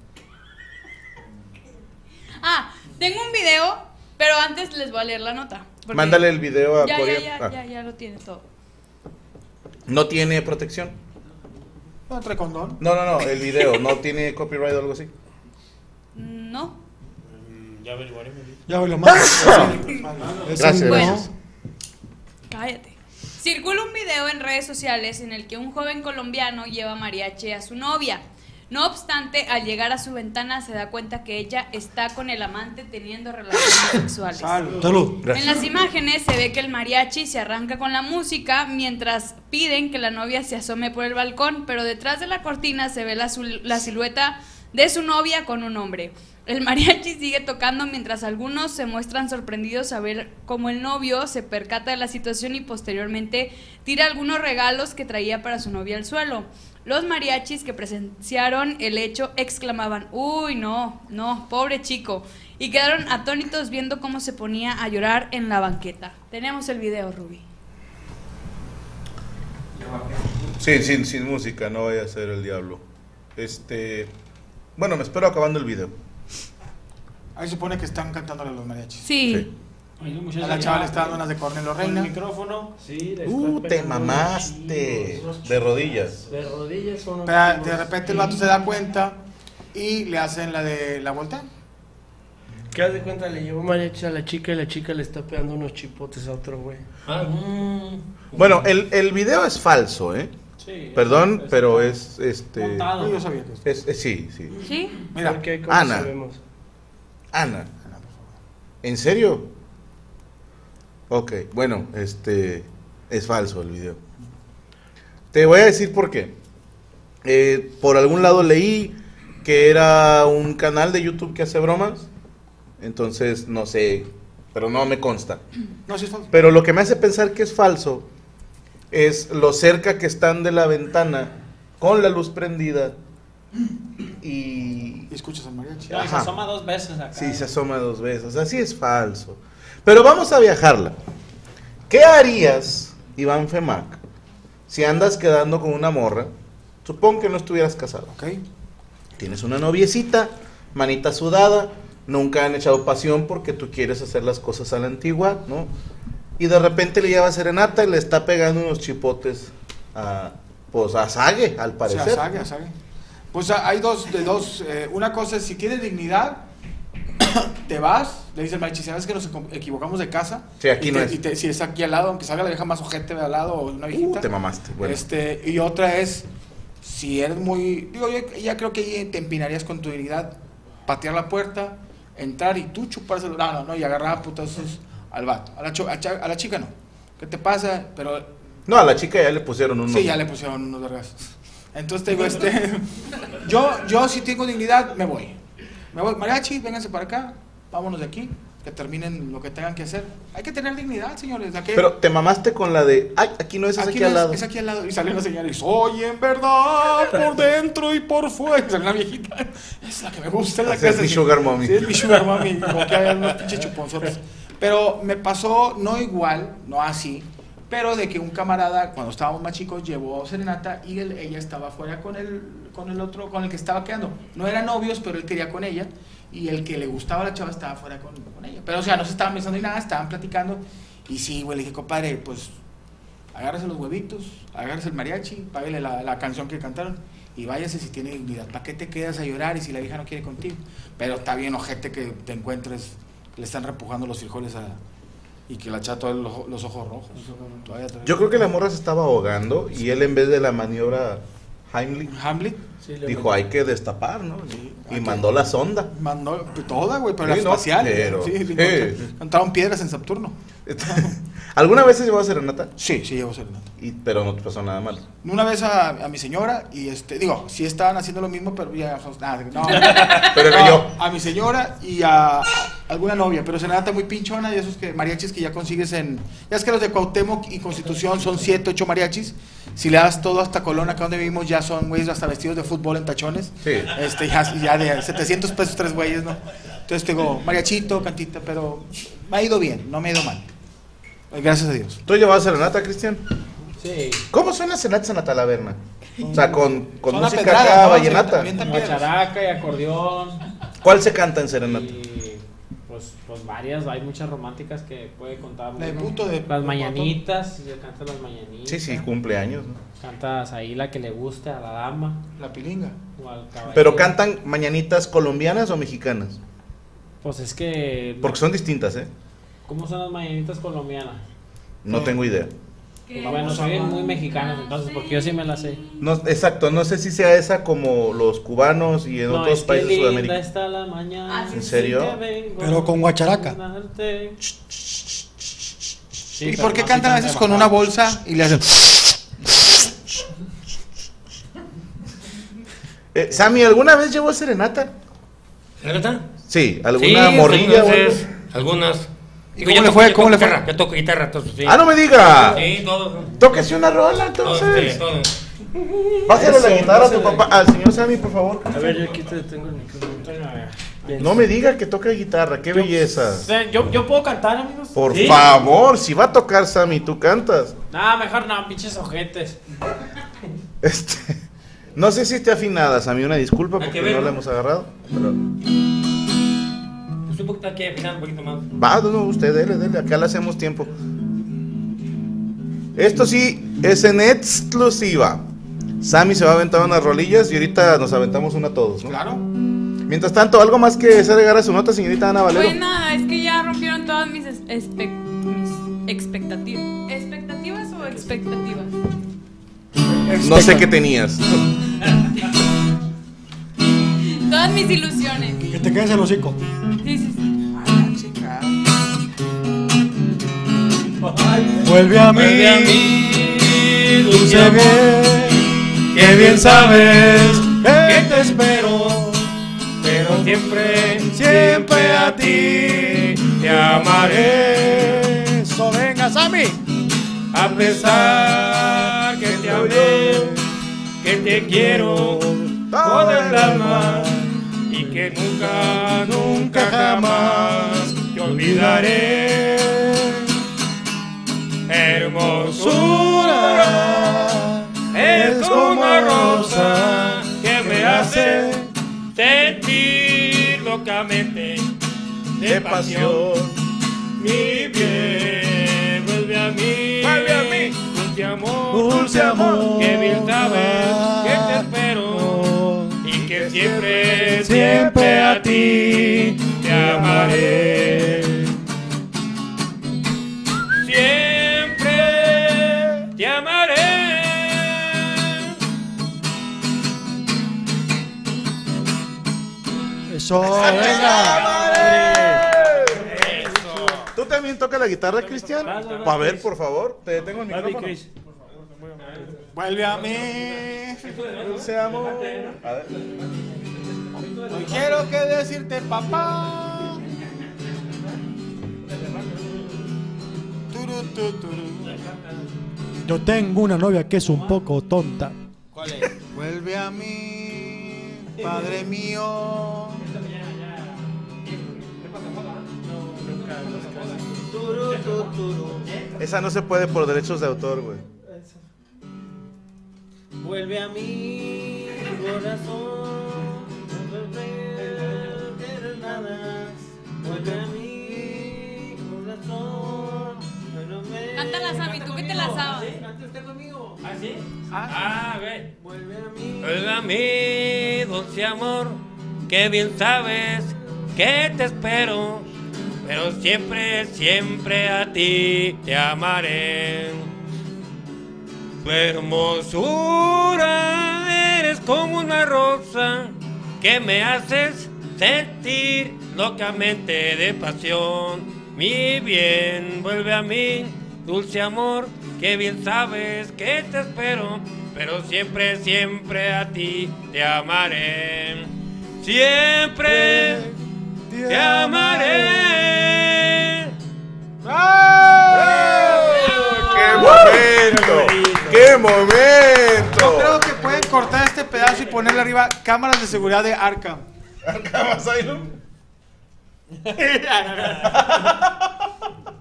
Ah, tengo un video, pero antes les voy a leer la nota. Mándale el video a Coria. Ya lo tiene todo. ¿No tiene protección? No, trae condón. No, el video, ¿no tiene copyright o algo así? No. Ya averiguaremos. Ya voy lo más. Gracias. Bueno, cállate. Circula un video en redes sociales en el que un joven colombiano lleva mariachi a su novia. No obstante, al llegar a su ventana se da cuenta que ella está con el amante teniendo relaciones sexuales. Salud. En las imágenes se ve que el mariachi se arranca con la música mientras piden que la novia se asome por el balcón, pero detrás de la cortina se ve la silueta de su novia con un hombre. El mariachi sigue tocando mientras algunos se muestran sorprendidos a ver cómo el novio se percata de la situación y posteriormente tira algunos regalos que traía para su novia al suelo. Los mariachis que presenciaron el hecho exclamaban: "Uy, no, no, pobre chico", y quedaron atónitos viendo cómo se ponía a llorar en la banqueta. Tenemos el video, Rubí. Sí, sin música, no vaya a ser el diablo. Bueno, me espero acabando el video. Ahí se supone que están cantándole los mariachis. Sí. A la chava le está dando unas de Cornelio Reina. El micrófono. Sí, te mamaste. De rodillas. De rodillas. Pero de repente el vato se da cuenta y le hacen la de la vuelta. ¿Qué hace cuenta? Le llevó mariachi a la chica y la chica le está pegando unos chipotes a otro güey. Bueno, el video es falso, ¿eh? Sí, perdón, pero es montado. Yo sabía que esto. Sí. ¿Sí? Mira, okay, Ana. Sabemos? Ana. ¿En serio? Ok, bueno, es falso el video. Te voy a decir por qué. Por algún lado leí que era un canal de YouTube que hace bromas. Entonces, no sé, pero no me consta. No, sí es falso. Pero lo que me hace pensar que es falso es lo cerca que están de la ventana con la luz prendida y escuchas al mariachi. No, y se asoma dos veces acá. Sí, se asoma dos veces, así es falso. Pero vamos a viajarla. ¿Qué harías, Iván Femac, si andas quedando con una morra? Supongo que no estuvieras casado, ¿ok? Tienes una noviecita, manita sudada, nunca han echado pasión porque tú quieres hacer las cosas a la antigua, ¿no? Y de repente le lleva serenata y le está pegando unos chipotes a Zague, al parecer. Sí, a Zague. Pues hay dos. Una cosa es, si tienes dignidad, te vas, le dices, mariachi, ¿sabes que nos equivocamos de casa? Sí, aquí no es. Si es aquí al lado, aunque salga la vieja más ojete de al lado o una viejita. Te mamaste, bueno. Y otra es, si eres muy... Digo, yo ya creo que te empinarías con tu dignidad, patear la puerta, entrar y tú chuparse... No, y agarrar a putazos... Al vato, a la chica no. ¿Qué te pasa? Pero... No, a la chica ya le pusieron unos... Sí, ya le pusieron unos vergas. Entonces te digo, yo si tengo dignidad, me voy. Mariachi, vénganse para acá, vámonos de aquí, que terminen lo que tengan que hacer. Hay que tener dignidad, señores. Aquel... Pero te mamaste con la de, ay, aquí no es, aquí al lado. Es aquí al lado. Y salen las señales, soy en verdad, por dentro y por fuera. Y sale una viejita, es la que me gusta, es la que hace... Es mi sugar mommy. Sí, es mi sugar mommy, como que hay unos pinches chuponzotes. Pero me pasó, no igual, no así, pero de que un camarada, cuando estábamos más chicos, llevó serenata y ella estaba afuera con el que estaba quedando. No eran novios, pero él quería con ella y el que le gustaba a la chava estaba afuera con ella. Pero, o sea, no se estaban pensando ni nada, estaban platicando. Y sí, güey, le dije, compadre, pues, agárrese los huevitos, agárrese el mariachi, páguele la canción que cantaron y váyase si tiene dignidad. ¿Para qué te quedas a llorar y si la vieja no quiere contigo? Pero está bien, ojete, que te encuentres... Le están repujando los frijoles y que la chata los ojos rojos. Yo creo que la morra se estaba ahogando y él, en vez de la maniobra Heimlich, sí, dijo, hay que destapar, ¿no? Sí, y mandó la sonda. Mandó toda, güey, pero sí, las faciales. No, sí, entraron piedras en Saturno. ¿Alguna vez se llevó a serenata? Sí, llevó a serenata. Pero no te pasó nada mal. Una vez a mi señora, y digo, sí estaban haciendo lo mismo, pero ya no. Pero no, yo. A mi señora y a alguna novia, pero serenata muy pinchona, y esos que mariachis que ya consigues en... Ya es que los de Cuauhtémoc y Constitución son 7, 8 mariachis. Si le das todo hasta Colón, acá donde vivimos, ya son güeyes hasta vestidos de fútbol en tachones. Sí. Ya de 700 pesos 3 güeyes, ¿no? Entonces digo, mariachito, cantita, pero me ha ido bien, no me ha ido mal. Gracias a Dios. ¿Tú llevabas serenata, Cristian? Sí. ¿Cómo son las serenatas en la talaverna? O sea, con música pedrada, acá, vallenata. Characa y acordeón. ¿Cuál se canta en serenata? Y, pues varias, hay muchas románticas que puede contar. Las mañanitas, se cantan las mañanitas. Sí, cumpleaños, ¿no? Cantas ahí la que le guste a la dama. La pilinga. O al caballero. ¿Pero cantan mañanitas colombianas o mexicanas? Pues es que... Porque son distintas, ¿eh? ¿Cómo son las mañanitas colombianas? No tengo idea. Bueno, son bien muy mexicanos, entonces, porque yo sí me la sé. No, exacto, no sé si sea esa como los cubanos y en no, otros países de Sudamérica. Está la mañana. ¿En serio? Pero con guacharaca. Sí, ¿y por qué cantan a veces con una bolsa y le hacen? Sammy, ¿alguna vez llevó serenata? ¿Serenata? Sí, alguna sí, morrilla. Entonces, algunas. ¿Y cómo le fue? ¿Cómo le fue? Yo toco guitarra, entonces, sí. ¡Ah, no me diga! Sí, todo. Tóquese una rola, entonces. Todo, sí, todo. Pásale eso, la guitarra a tu papá, al señor Sammy, por favor. A ver, yo aquí te tengo el micrófono. No me diga que toca guitarra, qué belleza. Yo puedo cantar, amigos. Por ¿sí? favor, si va a tocar Sammy, tú cantas. Nah, mejor no, pinches ojetes. No sé si esté afinada, Sammy, una disculpa porque no la hemos agarrado. Pero... un poquito aquí, un poquito más. Va, no, usted, dele, dele, acá le hacemos tiempo. Esto sí es en exclusiva. Sammy se va a aventar unas rolillas y ahorita nos aventamos una todos, ¿no? Claro. Mientras tanto, algo más que se agregar a su nota, señorita Ana Valero. Pues nada, es que ya rompieron todas mis, expectativas. ¿Expectativas o expectativas? No sé qué tenías. Todas mis ilusiones. Que te quedes el hocico. Sí, sí, sí. Ah, chica. Vuelve a mí, dulce amor, que bien sabes que te espero, pero siempre, siempre a ti te amaré. Eso, venga, Sammy. A pesar que te amé, que te quiero con el alma, y que nunca, nunca jamás te olvidaré. Hermosura es una rosa que me hace sentir locamente de pasión. Mi bien, vuelve a mí, vuelve a mí. Dulce amor, que bien sabes que te espero y que siempre, siempre a ti te amaré. Siempre te amaré. Eso, venga. ¿Tú también tocas la guitarra, Cristian? A ver, por favor, te detengo el micrófono. Vuelve a mí, dulce amor. A ver. Hoy quiero que decirte, papá. Yo tengo una novia que es un poco tonta. ¿Cuál es? Vuelve a mí, padre mío. Esa no se puede por derechos de autor, güey. Vuelve a mi corazón, no perder nada. Vuelve a mi corazón, no me... Cántala, Sammy, tú que te la sabes. ¿Sí? Canta usted conmigo. ¿Ah, sí? Ah, güey. Vuelve a mí, dulce amor, que bien sabes que te espero, pero siempre, siempre a ti te amaré. Tu hermosura eres como una rosa que me haces sentir locamente de pasión. Mi bien, vuelve a mí, dulce amor, que bien sabes que te espero, pero siempre, siempre a ti te amaré. Siempre te amaré. ¡Qué momento! Yo creo que pueden cortar este pedazo y ponerle arriba cámaras de seguridad de Arkham. ¿Arkham Asylum?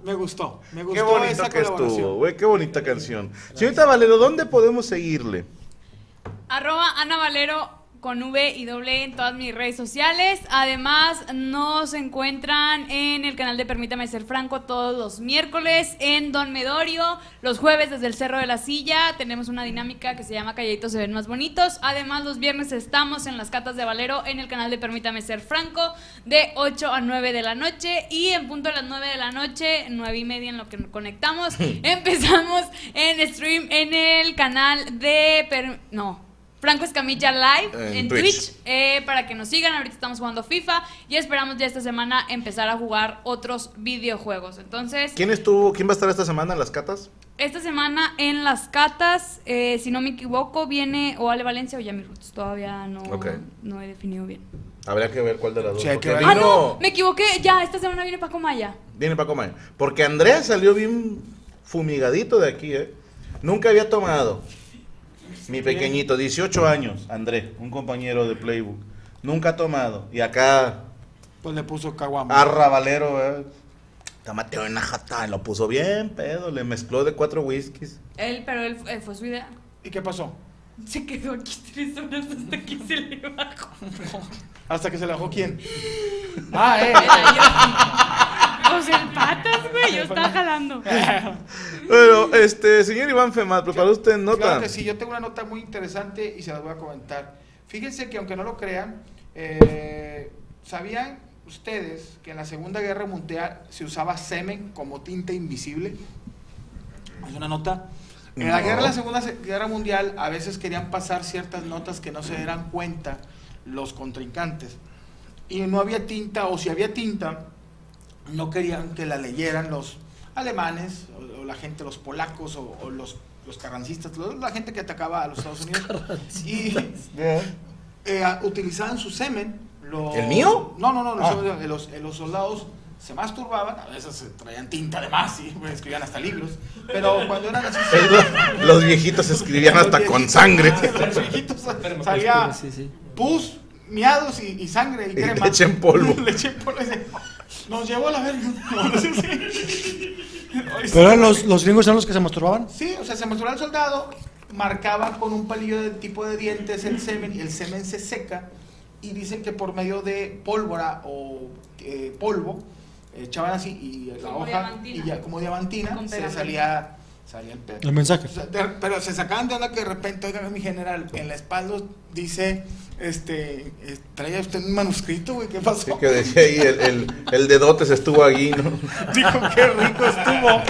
Me gustó. Qué bonito esa que estuvo, güey. Qué bonita canción. Señorita Valero, ¿dónde podemos seguirle? @AnaValero con V y doble E en todas mis redes sociales. Además, nos encuentran en el canal de Permítame Ser Franco todos los miércoles en Don Medorio. Los jueves desde el Cerro de la Silla tenemos una dinámica que se llama Calladitos se ven más bonitos. Además, los viernes estamos en las Catas de Valero en el canal de Permítame Ser Franco de 8 a 9 de la noche. Y en punto de las 9 de la noche, 9 y media en lo que nos conectamos, empezamos en stream en el canal de... Franco Escamilla Live en Twitch para que nos sigan. Ahorita estamos jugando FIFA y esperamos ya esta semana empezar a jugar otros videojuegos. Entonces, ¿quién va a estar esta semana en las catas? Esta semana en las catas, si no me equivoco, viene o Ale Valencia o Yami Roots. Todavía no he definido bien. Habría que ver cuál de las dos. No, me equivoqué. Ya, esta semana viene Paco Maya. Viene Paco Maya. Porque Andrés salió bien fumigadito de aquí, ¿eh? Nunca había tomado. Mi pequeñito, 18 años, Andrés, un compañero de Playbook. Nunca ha tomado. Y acá... pues le puso caguama. Arra Valero, tómate una jata. Lo puso bien, pedo. Le mezcló de 4 whiskies. Pero él fue su idea. ¿Y qué pasó? Se quedó aquí 3 horas hasta que se le bajó. ¿Hasta que se le bajó quién? Pues el patas, güey, yo estaba jalando. Bueno, señor Iván Femat, ¿preparó usted nota? Claro que sí, yo tengo una nota muy interesante y se las voy a comentar. Fíjense que, aunque no lo crean, ¿sabían ustedes que en la Segunda Guerra Mundial se usaba semen como tinta invisible? Es una nota. En la guerra de la Segunda Guerra Mundial a veces querían pasar ciertas notas que no se dieran cuenta los contrincantes. Y no había tinta, o si había tinta, no querían que la leyeran los alemanes, o la gente, los polacos, o los carrancistas, la gente que atacaba a los Estados Unidos. Y utilizaban su semen. ¿El mío? Los soldados se masturbaban, a veces se traían tinta de más, y escribían hasta libros, pero cuando eran así... los viejitos escribían hasta con sangre. Los viejitos salía pus, miados y sangre. Y crema. Leche en polvo. Leche en polvo. Nos llevó a la verga. ¿Pero los gringos eran los que se masturbaban? Sí, o sea, se masturbaba el soldado, marcaba con un palillo de tipo de dientes el semen, y el semen se seca, y dicen que por medio de pólvora o polvo, echaban así, y la hoja, diamantina. Y ya como diamantina, se salía el pedo. El mensaje. O sea, pero se sacaban de onda que de repente, oigan, mi general, en la espalda dice... traía usted un manuscrito, güey, ¿qué pasó? Sí, que decía ahí, el dedote se estuvo allí, ¿no? Dijo, qué rico estuvo.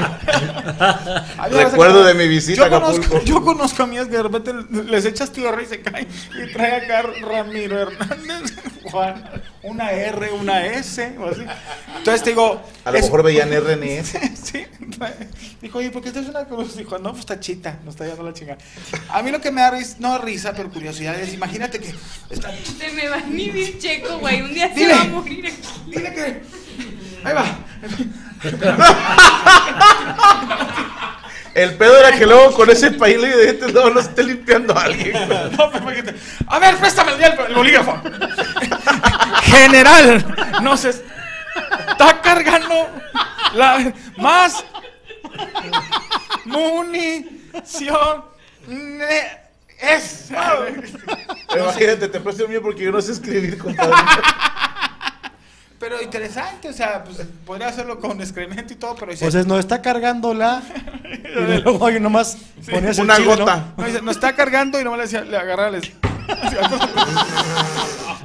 Recuerdo de mi visita a Acapulco. Yo conozco a mías que de repente les echas tierra y se caen, y trae acá Ramiro Hernández, Juan, una R, una S, o así. Entonces te digo... a lo mejor veían RNS. Sí, dijo, oye, ¿por qué esta es una cruz? Dijo, no, pues está chita, nos está llevando la chingada. A mí lo que me da risa, no risa, pero curiosidad, es, imagínate que... se me va a inhibir Checo, güey, un día se va a morir aquí. Dile que... ahí va. El pedo era que luego con ese país le dijiste, no, no se esté limpiando a alguien. No, pero a ver, préstame el bolígrafo. General, no se está cargando la más munición. Eso. Imagínate, te presto el mío porque yo no sé escribir, compadre. Pero interesante, o sea, pues podría hacerlo con excremento y todo, pero... dice, pues no está cargando la... y luego yo nomás ponías una gota. No, dice, no está cargando y nomás le decía, le agarrales.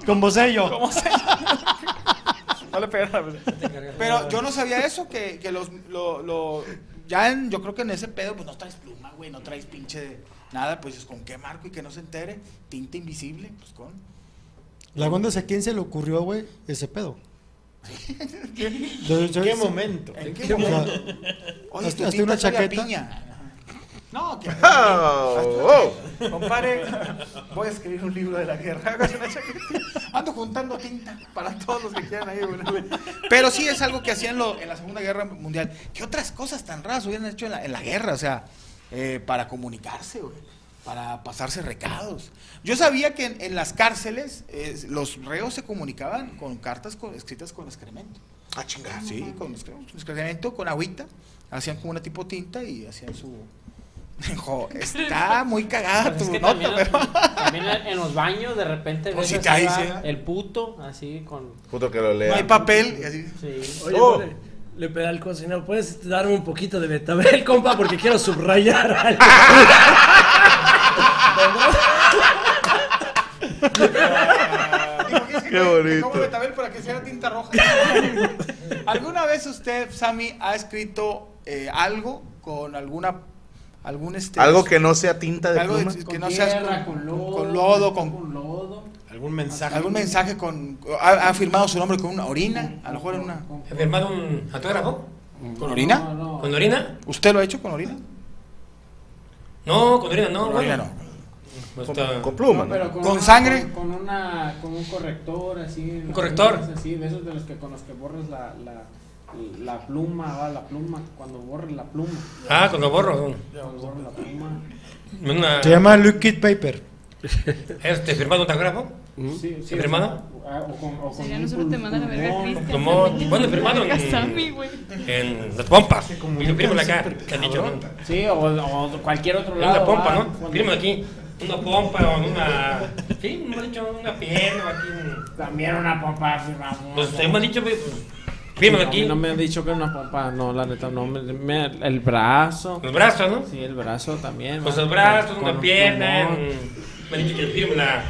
Con bocello. Con bocello. No le pegaron. Pero yo no sabía eso, que yo creo que en ese pedo, pues no traes pluma, güey, no traes pinche... nada, pues con qué marco y que no se entere, tinta invisible, pues con... La onda es a quién se le ocurrió, güey, ese pedo. ¿En qué momento? Oye, hasta una chaqueta. No, que... Compare, voy a escribir un libro de la guerra. Ando juntando tinta para todos los que quieran ahí. Pero sí es algo que hacían en la Segunda Guerra Mundial. ¿Qué otras cosas tan raras hubieran hecho en la guerra? O sea... para comunicarse, güey, para pasarse recados. Yo sabía que en las cárceles los reos se comunicaban con cartas escritas con excremento. Ah, chingada. Sí, con excremento, con agüita, hacían como una tipo tinta y hacían su... Hijo, está muy cagada pues tu es que nota, también, pero... también en los baños de repente pues ves si así cae, va, sí, el puto, así con... Puto que lo lea. No hay papel y así. Sí. Oye, oh, vale, le pedí al cocinero, ¿puedes darme un poquito de betabel, compa? Porque quiero subrayar algo. Qué bonito. Como betabel para que sea tinta roja. ¿Alguna vez usted, Sammy, ha escrito algo con alguna... algún algo que no sea tinta de pluma, que con no sea con lodo, algún mensaje, con ha firmado su nombre con una orina, a lo mejor en una, ¿ha firmado un autógrafo con orina? No. ¿Con orina? ¿Usted lo ha hecho con orina? No, con orina no, con orina no. Con pluma, no, pero con una, sangre, con un corrector así, un corrector así, de esos de los que con los que borras la pluma, la pluma, cuando borre la pluma. Ah, cuando borro. Cuando borro la pluma. Una... se llama liquid paper. ¿Este firmado un autógrafo? Sí, sí. ¿Firmado? O con ya nosotros te mandan a ver a Cristian. Como, bueno, firmado en las pompas. Y lo firman acá, te han dicho. Sí, o cualquier otro lado. En una pompa, ¿no? Firman aquí. Una pompa o una... sí, hemos dicho una pierna aquí. También una pompa firmamos. Pues hemos dicho... no, aquí. No me han dicho que una pompa, no, la neta, no, el brazo. El brazo, ¿no? Sí, el brazo también. Pues el brazo, una pierna, me han dicho que firme la...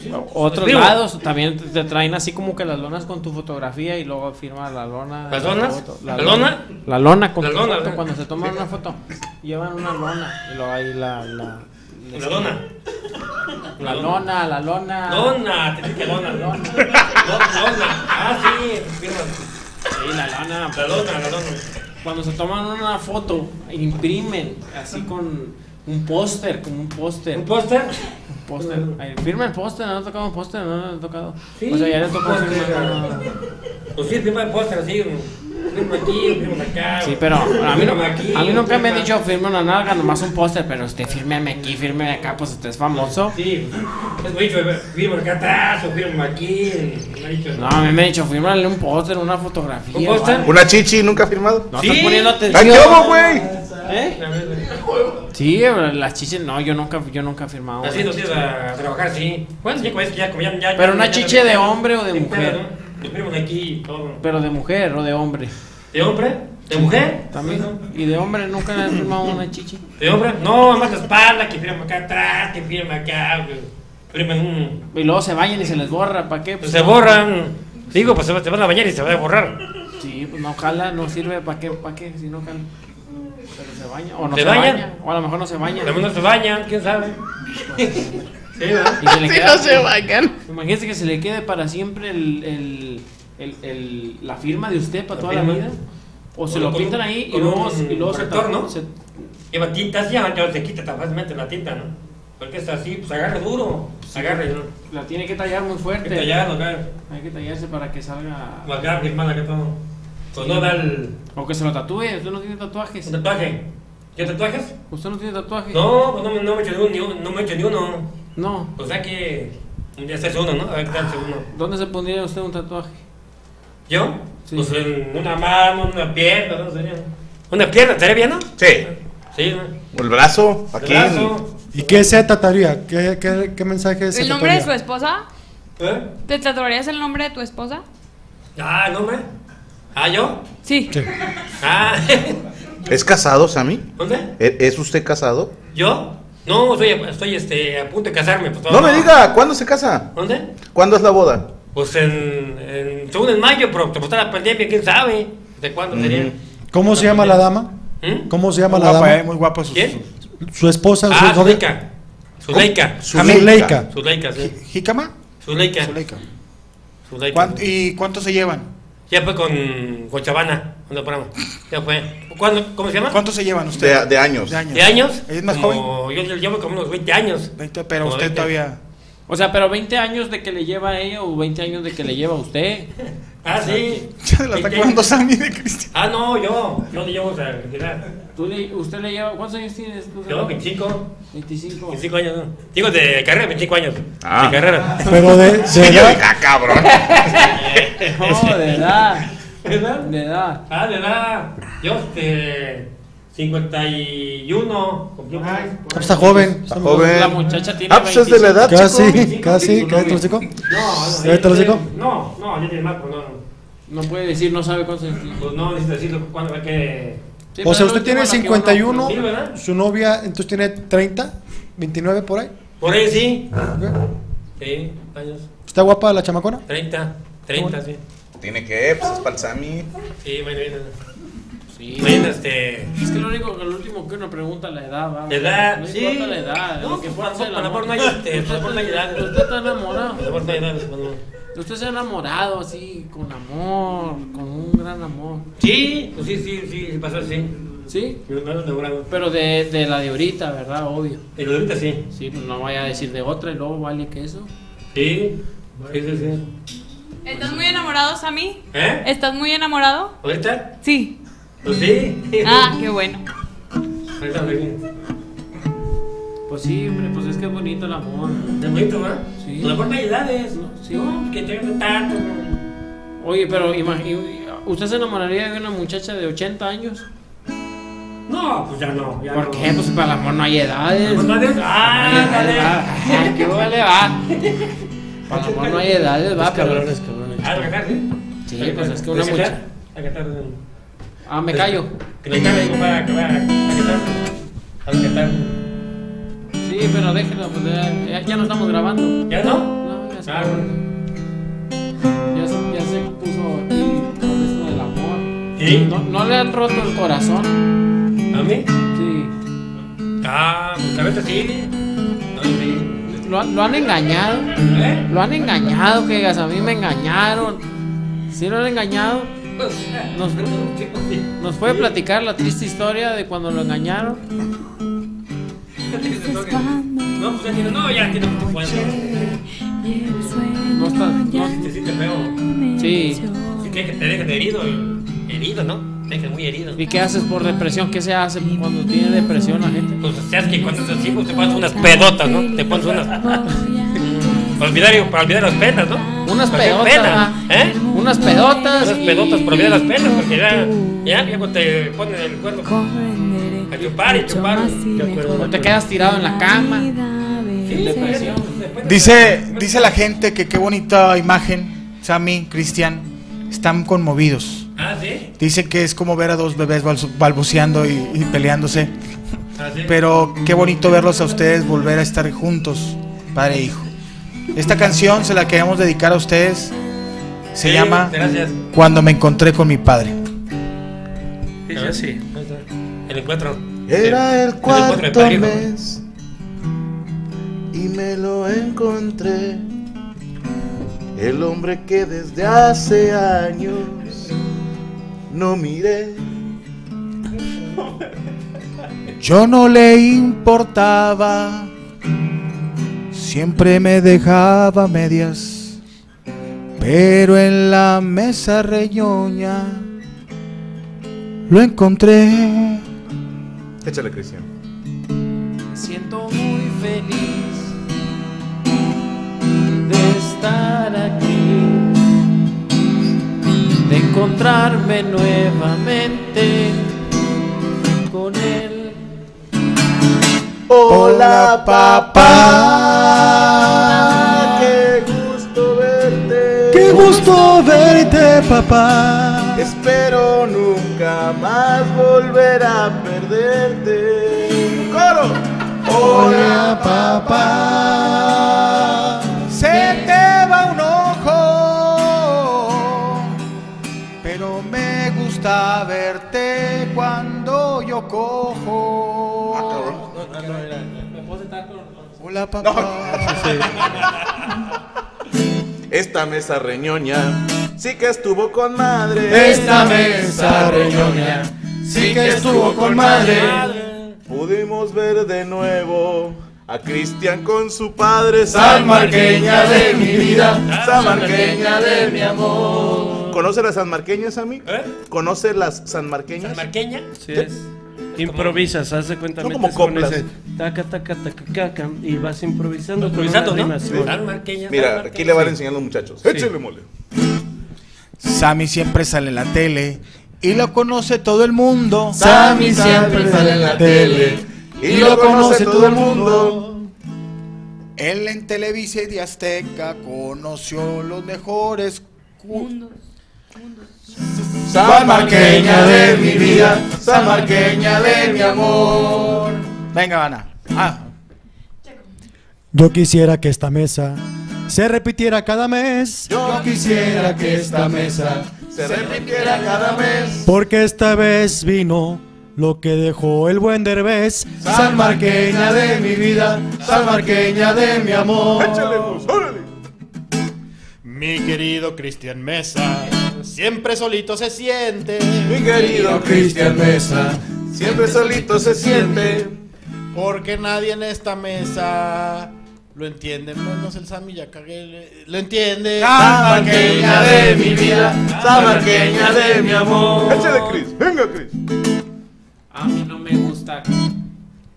sí, otros lados también te traen así como que las lonas con tu fotografía y luego firma la lona. ¿Las lonas? ¿La lona? La lona con la tu lona, foto, cuando se toman una foto, llevan una lona y luego ahí la lona. La lona, la lona. Lona, te dije lona. Lona. Ah, sí, firma. Sí, la lona. La lona, la lona. Cuando se toman una foto, imprimen así con un póster, como un póster. ¿Un póster? Un póster. Firma el póster, no he tocado un póster, no lo he tocado. Sí. O sea, ya le tocó firmar. Pues sí, firma el póster así. Firma aquí, firma acá. Sí, pero a mí, no, aquí, a mí nunca me han dicho firma una nalga, nomás un póster, pero usted fírmeme aquí, fírmeme acá, pues usted es famoso. Sí, es muy dicho, firma acá atrás o firma aquí. No, a mí me han dicho fírmale un póster, una fotografía. ¿Un póster? Vale. ¿Una chichi nunca firmado? No, ¿sí? Estás poniendo atención. ¿Qué güey? ¿Eh? Sí, las chiches, no, yo nunca he firmado. Así lo tienes a trabajar, sí. Bueno, ya. Pero una chiche de hombre o de mujer. Aquí, todo. Pero de mujer o de hombre. ¿De hombre? ¿De mujer? También. ¿Y de hombre nunca le has firmado una chichi? ¿De hombre? No, además la espalda, que firma acá atrás, que firma acá. Y luego se bañan y se les borra, ¿para qué? Pues se borran. Digo, pues se van a bañar y se van a borrar. Sí, pues no jala, no sirve, ¿para qué? Si no jala. Pero se baña. O no se baña. O a lo mejor no se baña. A lo mejor no se bañan, quién sabe. Sí, y se le queda, si no se vayan. Imagínese que se le quede para siempre la firma de usted para toda la vida. O se lo pintan ahí y luego se torna. Lleva tintas, ya se quita fácilmente la tinta, ¿no? Porque es así, pues agarre duro. Pues, agarre, ¿no? La tiene que tallar muy fuerte. Hay que tallarse para que salga. O acá, firmada, que todo. Pues sí. No da el... o que se lo tatúe, usted no tiene tatuajes. ¿Un tatuaje? ¿Tiene tatuajes? ¿Usted no tiene tatuajes? No, pues no me he hecho ni uno. No. O sea que ya se hace uno, ¿no? A ver qué tal se uno. ¿Dónde se pondría usted un tatuaje? ¿Yo? Sí. Pues en una mano, una pierna, ¿no? Sería. ¿Una pierna? ¿Estaría bien, no? Sí. Sí, ¿no? ¿El brazo? ¿Aquí? El brazo. ¿Y qué se tatuaría? ¿Qué mensaje se tatuaría? ¿El nombre de su esposa? ¿Eh? ¿Te tatuarías el nombre de tu esposa? Ah, ¿el nombre? ¿Ah, yo? Sí. Sí. Ah. ¿Es casado, Sammy? ¿Dónde? ¿Es usted casado? ¿Yo? No, estoy a punto de casarme. Pues, no me diga, ¿cuándo se casa? ¿Dónde? ¿Cuándo es la boda? Pues según en mayo, pero pues está la pandemia, quién sabe de cuándo sería. ¿Cómo se llama la dama? ¿Cómo se llama la dama? Muy guapa. ¿Quién? Su esposa. Ah, Suleika. Suleika, sí. ¿Jícama? Suleika. ¿Y cuánto se llevan? Ya fue con Chavana. ¿Dónde paramos? Ya fue. ¿Cómo se llama? ¿Cuántos se llevan ustedes? De años. ¿De años? ¿Es más joven? Yo llevo como unos 20 años. 20, pero como usted 20. Todavía. O sea, pero 20 años de que le lleva a ella o 20 años de que le lleva a usted. Ah, sí. Ya se la está acordando Sammy de Cristian. Ah, no, yo le llevo, o sea, ¿usted le lleva? ¿Cuántos años tienes tú? Yo, 25. 25. 25 años, ¿no? Digo, de carrera, 25 años. Ah. De carrera. Pero de edad. Ah, cabrón. No, de edad. ¿De edad? De edad. Ah, de edad. Yo, 51, cumplió. Está joven, está joven. La muchacha tiene 25. Es de la edad, casi, casi, casi. No, yo tiene más, pues no. No puede decir, no sabe cuánto es. Pues no, necesita decirlo, cuándo va que... Sí, o sea, usted tiene 51, uno, su novia entonces tiene 30, 29 por ahí. Por ahí sí. Okay. Sí, años. ¿Está guapa la chamacona? 30, sí. Tiene que, pues es para el Sammy. Sí, bueno, bien. Sí. Bueno, es que lo único, lo último que uno pregunta la edad, vamos. ¿La edad? No importa sí. La edad. No, que por amor no hay edad. Usted está enamorado. Por no hay edad. Usted se ha enamorado así, con amor, con un gran amor. Sí, pues sí, pasó así. ¿Sí? Yo no enamorado. Pero de la de ahorita, ¿verdad? Obvio. De la de ahorita sí. Sí, pues no vaya a decir de otra y luego vale que eso. Sí, sí. ¿Estás muy enamorado, Sammy? ¿Eh? ¿Estás muy enamorado? ¿Ahorita? Sí. Pues sí. Ah, qué bueno. Pues sí, hombre, pues es que es bonito el amor. ¿Es bonito, verdad? Sí. La forma de edades, ¿no? Sí. No, que te tanto. Oye, pero imagínate, ¿usted se enamoraría de una muchacha de 80 años? No, pues ya no. Ya ¿por no. qué? Pues para el amor no hay edades. No hay edades. Ah, dale. Ah, qué vale, va. Para el amor no hay edades, va, pero. Cabrones. Ah, ¿me cagas, sí? Sí, pues es que una muchacha. Ah, me callo. Que le cabe, compadre, que vaya a quitar. Sí, pero déjenlo, pues ya no estamos grabando. ¿Ya no? No, ya se puso. Ya se puso aquí con esto del amor. ¿Sí? ¿No le han roto el corazón? ¿A mí? Sí. Ah, pues a veces sí. No, sí. ¿Lo han engañado? ¿Eh? ¿Lo han engañado? Que digas, a mí me engañaron. ¿Sí lo han engañado? ¿Nos puede platicar la triste historia de cuando lo engañaron? No, pues ya tiene, no, ya tiene un buen. No está, no, te sientes feo. Sí. Sí, que te dejas herido, herido, ¿no? Te dejas muy herido. ¿Y qué haces por depresión? ¿Qué se hace cuando tiene depresión la gente? Pues sabes que cuando estás así, pues te pones unas pedotas, ¿no? Te pones unas... para olvidar las penas, ¿no? Unas pedotas, ¿eh? Unas pedotas. Unas pedotas para olvidar las penas, porque ya cuando te ponen el cuerno a chupar, o te quedas tirado en la cama. Sí, depresión. Dice la gente que qué bonita imagen, Sammy, Cristian, están conmovidos. Ah, sí. Dice que es como ver a dos bebés balbuceando y peleándose. ¿Ah, sí? Pero qué bonito verlos a ustedes volver a estar juntos, padre e hijo. Esta canción se la queremos dedicar a ustedes. Se llama gracias. Cuando me encontré con mi padre. Sí. El encuentro. Era el cuarto mes y me lo encontré. El hombre que desde hace años no miré. Yo no le importaba. Siempre me dejaba medias, pero en la mesa reñoña lo encontré. Échale, Cristian. Me siento muy feliz de estar aquí, de encontrarme nuevamente con él. Hola papá, qué gusto verte. Qué gusto verte, papá. Espero nunca más volver a perderte. Coro. Hola papá, se te va un ojo, pero me gusta verte cuando yo cojo. ¿Me puedo sentar con...? Hola, papá. No. Esta mesa reñoña sí que estuvo con madre. Esta mesa reñoña sí que estuvo con madre. Pudimos ver de nuevo a Cristian con su padre. Sanmarqueña de mi vida, sanmarqueña de mi amor. ¿Conoce las sanmarqueñas, Sammy? ¿Conoce las sanmarqueñas? ¿Sanmarqueña? Sí es. Improvisas, haz de cuenta, metes con ese taca, taca, taca, caca, y vas improvisando. Improvisando, ¿no? Sí. Mira, aquí le van enseñando los muchachos. Sí. Échale mole. Sammy siempre sale en la tele y lo conoce todo el mundo. Sammy siempre sale en la tele y lo conoce todo el mundo. Él en Televisa y de Azteca conoció los mejores mundos. Sanmarqueña de mi vida, sanmarqueña de mi amor. Venga, Ana. Ah. Yo quisiera que esta mesa se repitiera cada mes. Yo quisiera que esta mesa se repitiera cada mes. Porque esta vez vino lo que dejó el buen Derbez. Sanmarqueña de mi vida, sanmarqueña de mi amor. Échale, pues, órale. Mi querido Cristian Mesa siempre solito se siente. Mi querido Cristian Mesa siempre solito se siente. Porque nadie en esta mesa lo entiende. No es el Sammy, ya cagué. Lo entiende. Sanmarqueña de mi vida, sanmarqueña de mi amor. Échale, Cris, venga, Cris. A mí no me gusta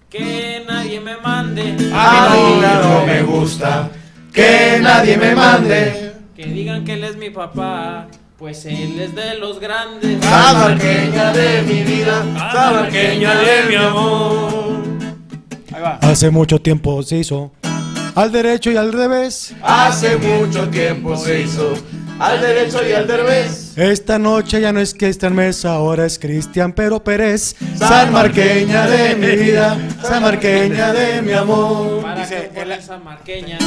que nadie me mande. A mí no me gusta que nadie me mande. Que digan que él es mi papá, pues él es de los grandes. Sanmarqueña de mi vida, sanmarqueña de mi amor. Ahí va. Hace mucho tiempo se hizo al derecho y al revés. Hace mucho tiempo se hizo al derecho y al revés. Esta noche ya no es Cristian Mesa, ahora es Cristian Pero Pérez. Sanmarqueña de mi vida, sanmarqueña de mi amor. Para que pones sanmarqueña,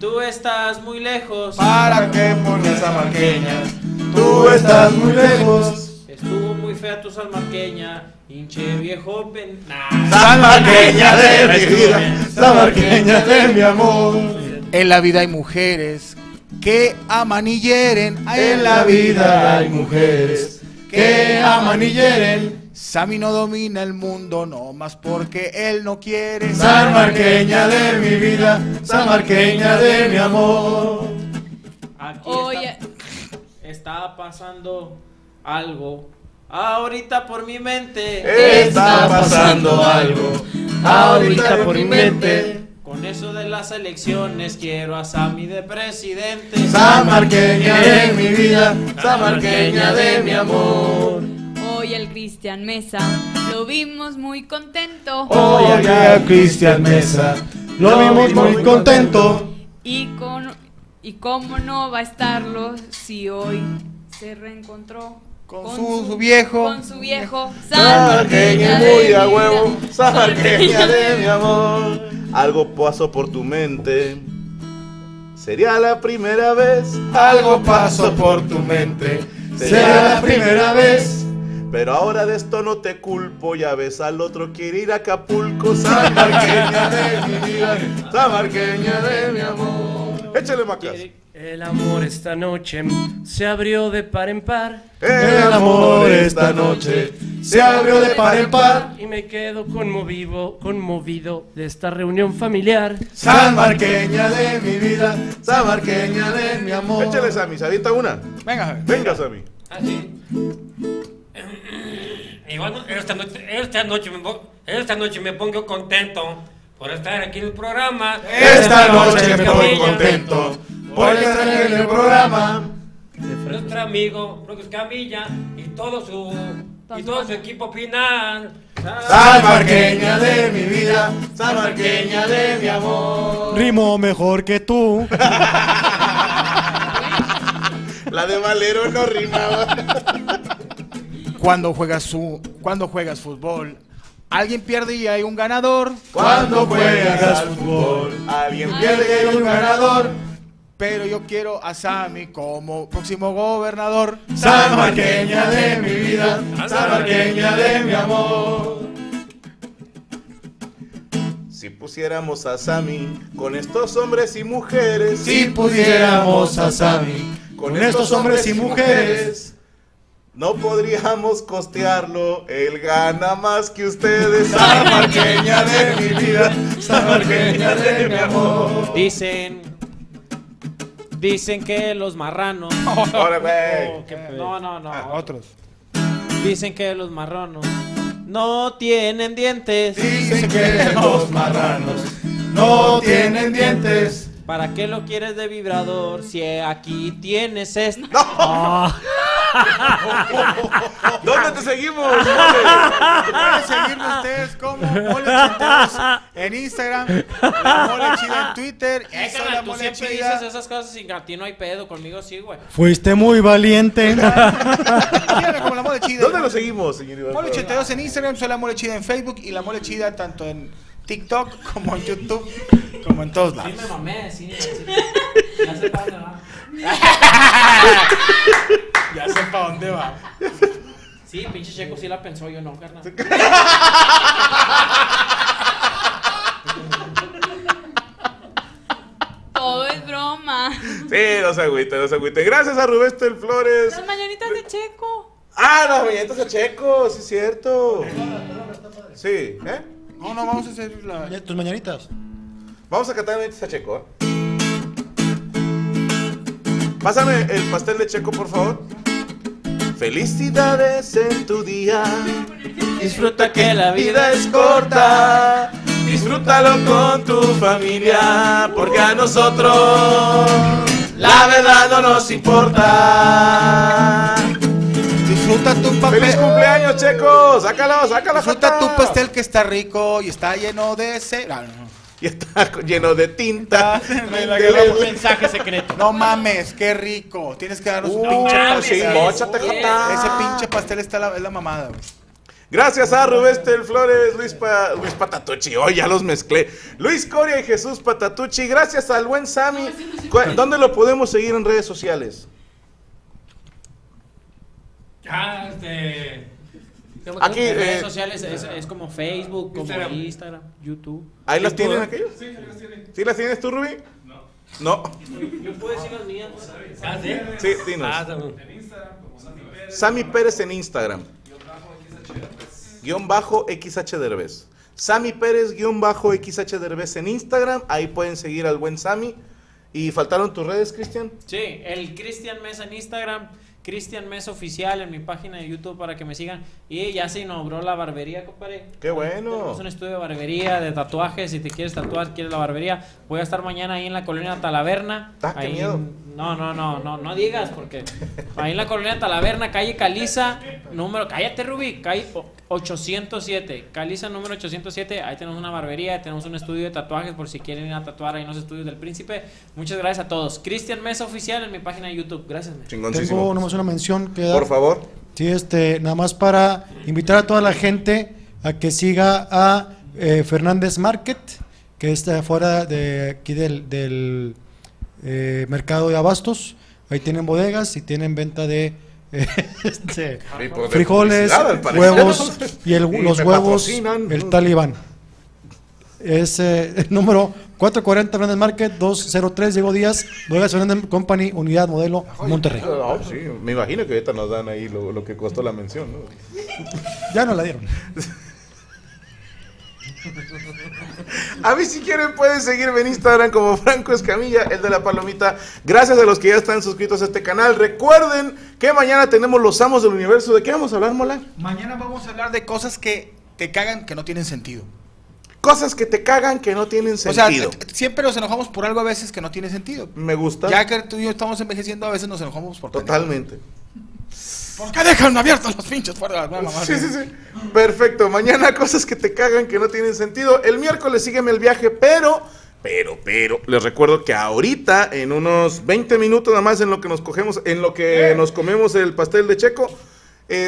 tú estás muy lejos. Para que pones sanmarqueña, tú estás muy lejos. Estuvo muy fea tu sanmarqueña, hinche viejo pen. Sanmarqueña de mi vida, sanmarqueña de mi amor. En la vida hay mujeres que aman y hieren. En la vida hay mujeres que aman y hieren. Sammy no domina el mundo, no más porque él no quiere. Sanmarqueña de mi vida, sanmarqueña de mi amor. Aquí está pasando algo ahorita por mi mente. Está pasando algo ahorita por mi mente. Con eso de las elecciones quiero a Sammy de presidente. Sanmarqueña de mi vida, sanmarqueña de mi amor. Hoy al Cristian Mesa lo vimos muy contento. Hoy al Cristian Mesa lo vimos muy contento. Y cómo no va a estarlo si hoy se reencontró con su viejo, sanmarqueña muy a huevo, sanmarqueña de mi amor. Algo pasó por tu mente, sería la primera vez. Algo pasó por tu mente, sería la primera vez. Pero ahora de esto no te culpo, ya ves al otro quiere ir a Acapulco. Sanmarqueña de mi vida, sanmarqueña de mi amor. Échale, Macas. El amor esta noche se abrió de par en par. El amor esta noche se abrió de par en par. Y me quedo conmovido de esta reunión familiar. Sanmarqueña de mi vida, sanmarqueña de mi amor. Échale, Sammy, se avienta una. Venga, Sammy. Así. Igual esta noche me pongo contento por estar aquí en el programa. Esta noche me pongo contento por estar en el programa. Nuestro amigo Franco Escamilla y todo su equipo final. Sanmarqueña de mi vida, sanmarqueña de mi amor. Rimo mejor que tú. La de Valero no rimaba. Cuando juegas fútbol, alguien pierde y hay un ganador. Cuando juegas fútbol, alguien pierde y hay un ganador. Pero yo quiero a Sammy como próximo gobernador. Sanmarqueña de mi vida, sanmarqueña de mi amor. Si pusiéramos a Sammy con estos hombres y mujeres. Si pusiéramos a Sammy con estos hombres y mujeres, no podríamos costearlo, él gana más que ustedes. Sanmarqueña de mi vida, sanmarqueña de mi amor. Dicen que los marranos. Otros. Dicen que los marranos no tienen dientes. Dicen que los marranos no tienen dientes. ¿Para qué lo quieres de vibrador si aquí tienes esto? ¿Dónde te seguimos? Pueden seguirme ustedes como Mole Chinteros en Instagram, Mole Chida en Twitter. Écala, tú siempre dices esas cosas y a ti no hay pedo, conmigo sí, güey. Fuiste muy valiente. Como la Mole Chida. ¿Dónde lo seguimos, señor Iván? Mole Chinteros en Instagram, soy la Mole Chida en Facebook y la Mole Chida tanto en TikTok como en YouTube, como en todos lados. Sí me mamé, sí. Ya sé para dónde va. Ya sé para dónde va. Sí, pinche Checo sí la pensó, yo no, carnal. Todo es broma. Sí, no se agüite. Gracias a Rubén Estel Flores. Las mañanitas de Checo. Ah, las mañanitas de Checo, sí es cierto. Sí, ¿eh? No, no, vamos a hacer la... tus mañanitas. Vamos a cantar mañanitas a Checo, ¿eh? Pásame el pastel de Checo, por favor. Felicidades en tu día. Disfruta que la vida es corta. Disfrútalo con tu familia, porque a nosotros la verdad no nos importa. Disfruta tu papel. ¡Feliz cumpleaños, Checo! ¡Sácalo! Disfruta tu pastel que está rico y está lleno de cera. Y está lleno de tinta. Un mensaje secreto. No mames, qué rico. Tienes que darnos un pinche pastel. Móchate, jota. Ese pinche pastel está es la mamada, güey. Gracias a Rubén Estel Flores, Luis Patatucci. Hoy ya los mezclé. Luis Coria y Jesús Patatucci. Gracias al buen Sammy. ¿Dónde lo podemos seguir en redes sociales? Aquí, redes sociales es como Facebook, como Instagram, YouTube. ¿Ahí las tienen aquellos? Sí, ahí las tienen. ¿Sí las tienes tú, Rubí? No. Yo puedo decir las mías. ¿Ah, sí? Sí, dinos. En Instagram, como Sammy Pérez. Sammy Pérez en Instagram. _XH Derbez. Sammy Pérez _XH Derbez en Instagram. Ahí pueden seguir al buen Sammy. ¿Y faltaron tus redes, Cristian? Sí, el Cristian Mesa en Instagram. Cristian Mesa Oficial en mi página de YouTube para que me sigan. Y ya se inauguró la barbería, compadre. ¡Qué bueno! Tenemos un estudio de barbería, de tatuajes. Si te quieres tatuar, quieres la barbería. Voy a estar mañana ahí en la colonia Talaverna. ¡Ah, qué miedo! No digas, porque ahí en la colonia Talaverna, calle Caliza, número... ¡Cállate, Rubí! Calle 807. Caliza número 807. Ahí tenemos una barbería, tenemos un estudio de tatuajes por si quieren ir a tatuar ahí en los estudios del Príncipe. Muchas gracias a todos. Cristian Mesa Oficial en mi página de YouTube. Gracias. Chingoncísimo. Tengo nomás una mención que dar. Por favor. Sí, nada más para invitar a toda la gente a que siga a Fernández Market, que está afuera de aquí del mercado de abastos. Ahí tienen bodegas y tienen venta de frijoles, huevos y los huevos, el talibán. Es el número 440 Fernández Market, 203 Diego Díaz, Bodegas Fernández Company, Unidad Modelo, Monterrey. Sí, me imagino que ahorita nos dan ahí lo que costó la mención, ¿no? Ya nos la dieron. A mí, si quieren, pueden seguirme en Instagram como Franco Escamilla, el de la palomita. Gracias a los que ya están suscritos a este canal. Recuerden que mañana tenemos los Amos del Universo. ¿De qué vamos a hablar, Mola? Mañana vamos a hablar de cosas que te cagan, que no tienen sentido. Cosas que te cagan, que no tienen sentido. O sea, siempre nos enojamos por algo a veces que no tiene sentido. Me gusta. Ya que tú y yo estamos envejeciendo, a veces nos enojamos por... Totalmente. ¿Por qué dejan abiertos los pinches fuera de la mamá? Sí. Perfecto. Mañana cosas que te cagan, que no tienen sentido. El miércoles sígueme el viaje, pero les recuerdo que ahorita, en unos 20 minutos nada más, en lo que nos comemos el pastel de Checo,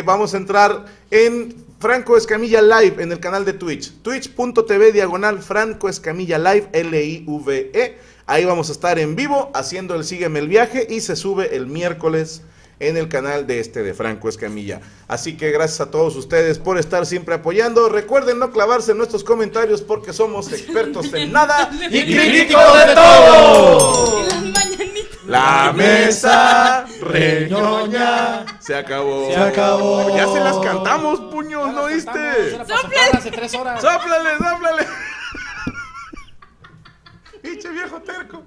vamos a entrar en Franco Escamilla Live en el canal de Twitch. Twitch.tv/Franco Escamilla Live, LIVE. Ahí vamos a estar en vivo haciendo el Sígueme el Viaje, y se sube el miércoles en el canal de Franco Escamilla. Así que gracias a todos ustedes por estar siempre apoyando. Recuerden no clavarse en nuestros comentarios, porque somos expertos en nada y críticos de todo. La mesa reñoña se acabó. Ya se las cantamos, puños, ¿no viste? ¡Sóplale! ¡Pinche viejo terco!